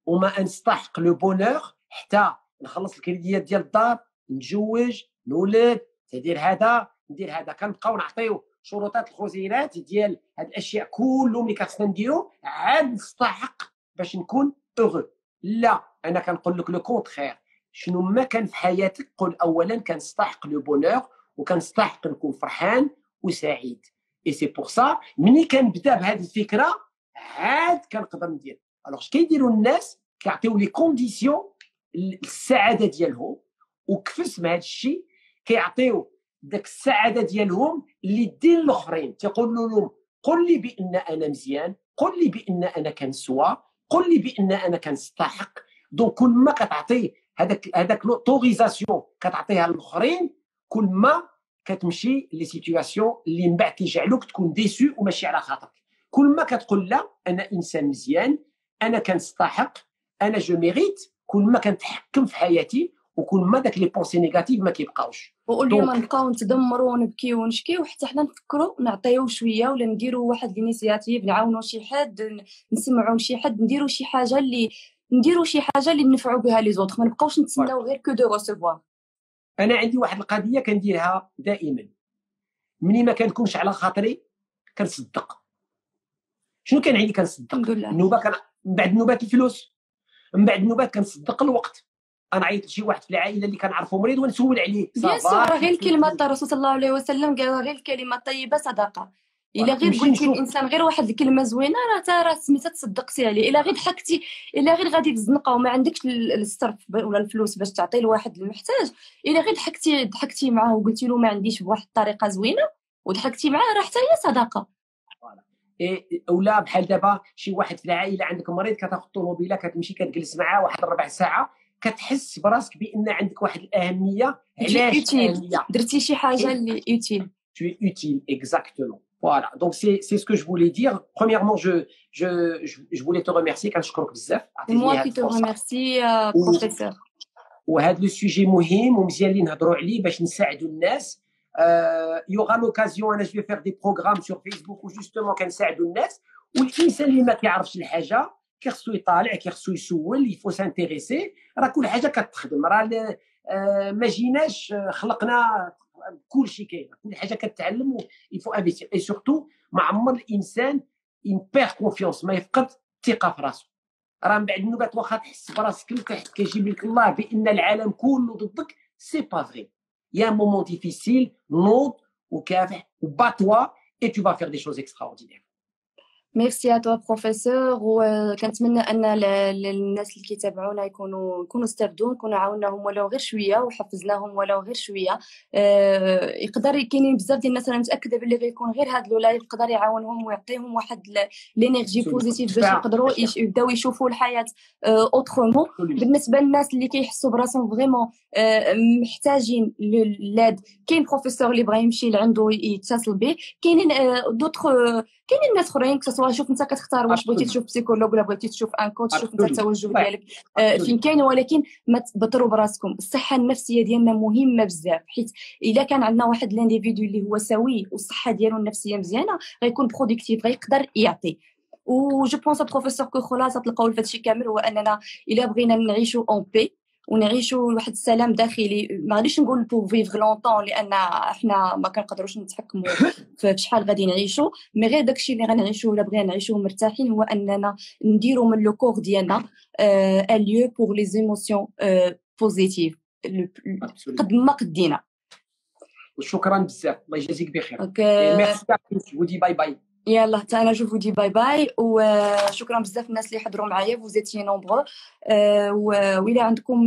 وما نستحق لو بونور حتى نخلص الكريديات ديال الدار، نتزوج، نولد، ندير هذا ندير هذا. كنبقاو نعطيو شروطات الخزينات ديال هاد الاشياء كلهم اللي كتسنا نديرو عاد نستحق باش نكون اوغو. لا، انا كنقول لك لو كونترير. شنو ما كان في حياتك قل اولا كنستحق لو بونور، وكنستحق نكون فرحان وسعيد. اي سي بور سا ملي كنبدا بهاد الفكره عاد كنقدر ندير. الوغ اش كيديروا الناس؟ كيعطيو لي كونديسيون السعاده ديالهم، وكفس من هذا الشيء كيعطيو داك السعاده ديالهم اللي دير الاخرين. تيقول لهم قل لي بان انا مزيان، قل لي بان انا كنسوى، قل لي بان انا كنستحق. دونك كل ما كتعطي هذاك هذاك لوطوريزاسيون كتعطيها للاخرين، كل ما كتمشي لي سيتوياسيون اللي من بعد كيجعلوك تكون ديسو وماشي على خاطرك. كل ما كتقول لا انا انسان مزيان، انا كنستحق، انا جو ميريت، كل ما كنتحكم في حياتي، وكل ما داك لي بونسي نيجاتيف ما كيبقاوش. واليوم نبقاو نتدمروا ونبكيو ونشكيو حتى حنا نفكروا نعطيو شويه ولا نديروا واحد الانيسياتيف، نعاونوا شي حد، نسمعوا شي حد، نديروا شي حاجه اللي نديروا شي حاجه اللي ننفعوا بها لي زوطخ، ما نبقاوش نتسناو غير كو دو ريسيفوار. انا عندي واحد القضيه كنديرها دائما، ملي ما كنكونش على خاطري كنصدق. شنو كان عندي؟ كنصدق النوبه، كان من بعد نوبات الفلوس، من بعد نوبات كنصدق الوقت. انا عيطت لشي واحد في العائله اللي كنعرفو مريض ونسول عليه، صافا غير الكلمه تاع الرسول صلى الله عليه وسلم، قال غير الكلمه الطيبه صدقه. الا غير قلتي الانسان غير واحد الكلمه زوينه راه تا راه سميتها تصدقتي عليه. الا غير ضحكتي، الا غير غادي في الزنقه وما عندكش الصرف ولا الفلوس باش تعطي لواحد المحتاج، الا غير ضحكتي ضحكتي معاه وقلتي له ما عنديش بواحد الطريقه زوينه وضحكتي معاه، راه حتى هي صدقه. اولا بحال دابا شي واحد في العائله عندك مريض، كتاخذ طوموبيله كتمشي كتجلس معاه واحد ربع ساعه، كتحس براسك بان عندك واحد الاهميه. علاش؟ درتي شي حاجه اللي يوتيل. Tu es utile, exactement. Voilà. Donc c'est c'est ce que je voulais dire. Premièrement, je je je voulais te remercier. كنشكرك بزاف. Moi qui te remercie, professeur. وهذا السوجي مهم ومزيان اللي نهضروا عليه باش نساعدوا الناس. Il y aura l'occasion, انا je vais faire des programmes sur Facebook où justement كنساعدوا الناس. والانسان اللي ما كيعرفش الحاجه كيخصو يطالع، كيخصو يسول، يفو سانتيريسي. راه كل حاجه كتخدم، راه ما جيناش خلقنا كلشي كاين، كل حاجه كتعلم. يفو انفيستيغ اي سورتو ما عمر الانسان يمبيغ كونفيونس، ما يفقد الثقه في راسو. راه من بعد النوبات واخا تحس براسك لتحت كيجيب لك الله بان العالم كله ضدك، سي با فغي. يا مومون ديفيسيل، نوض وكافح وباتوا اي تو با فيغ دي شوز اكستراوردينير. ميرسي ا توا بروفيسور، وكنتمنى ان الناس اللي كيتابعونا يكونوا يكونوا استافدوا، يكونوا عاوناهم ولو غير شويه وحفزناهم ولو غير شويه. أه يقدر كاينين بزاف ديال الناس انا متاكده باللي غيكون غير هذا اللايف يقدر يعاونهم ويعطيهم واحد لينيرجي بوزيتيف باش يقدروا يبداو يشوفوا الحياه اوترومون. بالنسبه للناس اللي كيحسوا براسهم فريمون أه محتاجين للاد، كاين بروفيسور اللي بغا يمشي لعنده يتصل به، كاينين أه دوطخ كاينين ناس اخرين. شوف انت كتختار واش بغيتي تشوف بسيكولوج ولا بغيتي تشوف ان كوتش، شوف انت التوجه ديالك فين كاين، ولكن ما تبطروا براسكم. الصحه النفسيه ديالنا مهمه بزاف، حيت الا كان عندنا واحد لانديفيدو اللي هو سوي والصحه ديالو النفسيه مزيانه غيكون برودكتيف، غيقدر يعطي. و جو بونس بروفيسور كو خلاصه تلقاو فهادشي كامل هو اننا الا بغينا نعيشوا اون بي ونعيشوا واحد السلام داخلي، ما غاديش نقول بو فيفغ لونطون لان احنا ما كنقدروش نتحكموا في شحال غادي نعيشوا، مي غير داكشي اللي غنعيشوه الا بغينا نعيشوه مرتاحين هو اننا نديروا من لو كور ديالنا ان ليو بور لي زيموسيون بوزيتيف قد ما قدينا. وشكرا بزاف، الله يجازيك بخير. ميرسي ودي باي باي. يلا حتى انا جو فودي باي باي، وشكرا بزاف الناس اللي حضروا معايا. فوزيتي نومبرو، وإلا عندكم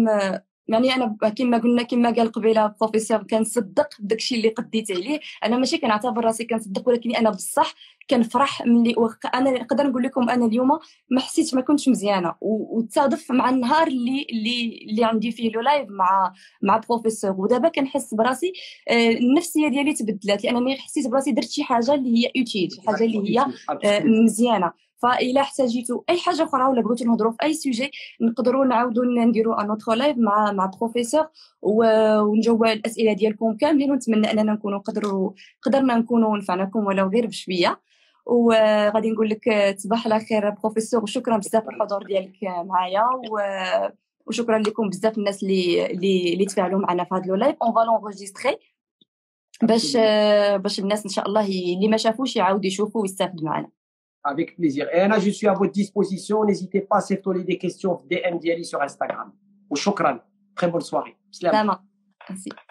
يعني انا كما قلنا كما قال قبيله بروفيسور كنصدق داكشي اللي قديت عليه. انا ماشي كنعتبر راسي كنصدق، ولكن انا بصح كنفرح ملي انا نقدر نقول لكم انا اليوم ما حسيت ما كنتش مزيانه، وتصادف مع النهار اللي اللي اللي عندي فيه لو لايف مع مع بروفيسور. ودابا كنحس براسي النفسيه ديالي تبدلات، لانني حسيت براسي درت شي حاجه اللي هي اوتيل، شي حاجه اللي هي مزيانه. فإلا احتاجيتوا أي حاجة أخرى ولا بغيتوا نهضروا في أي سوجي نقدروا نعاودوا نديروا أن أوتخ لايف مع مع بروفيسور ونجاوب الأسئلة ديالكم كاملين. ونتمنى أننا نكونوا قدروا قدرنا نكونوا نفعناكم ولو غير بشوية. وغادي نقول لك تصبح على خير بروفيسور، وشكرا بزاف الحضور ديالك معايا، وشكرا لكم بزاف الناس اللي اللي تفاعلوا معنا في هذا لو لايف. أون فا لونغوجيستري باش باش الناس إن شاء الله اللي ما شافوش يعاودوا يشوفوا ويستافدوا معنا. Avec plaisir. Et Anna, je suis à votre disposition. N'hésitez pas à s'étonner des questions D M D L I sur Instagram. Ou Shukran. Très bonne soirée. Salam. Merci.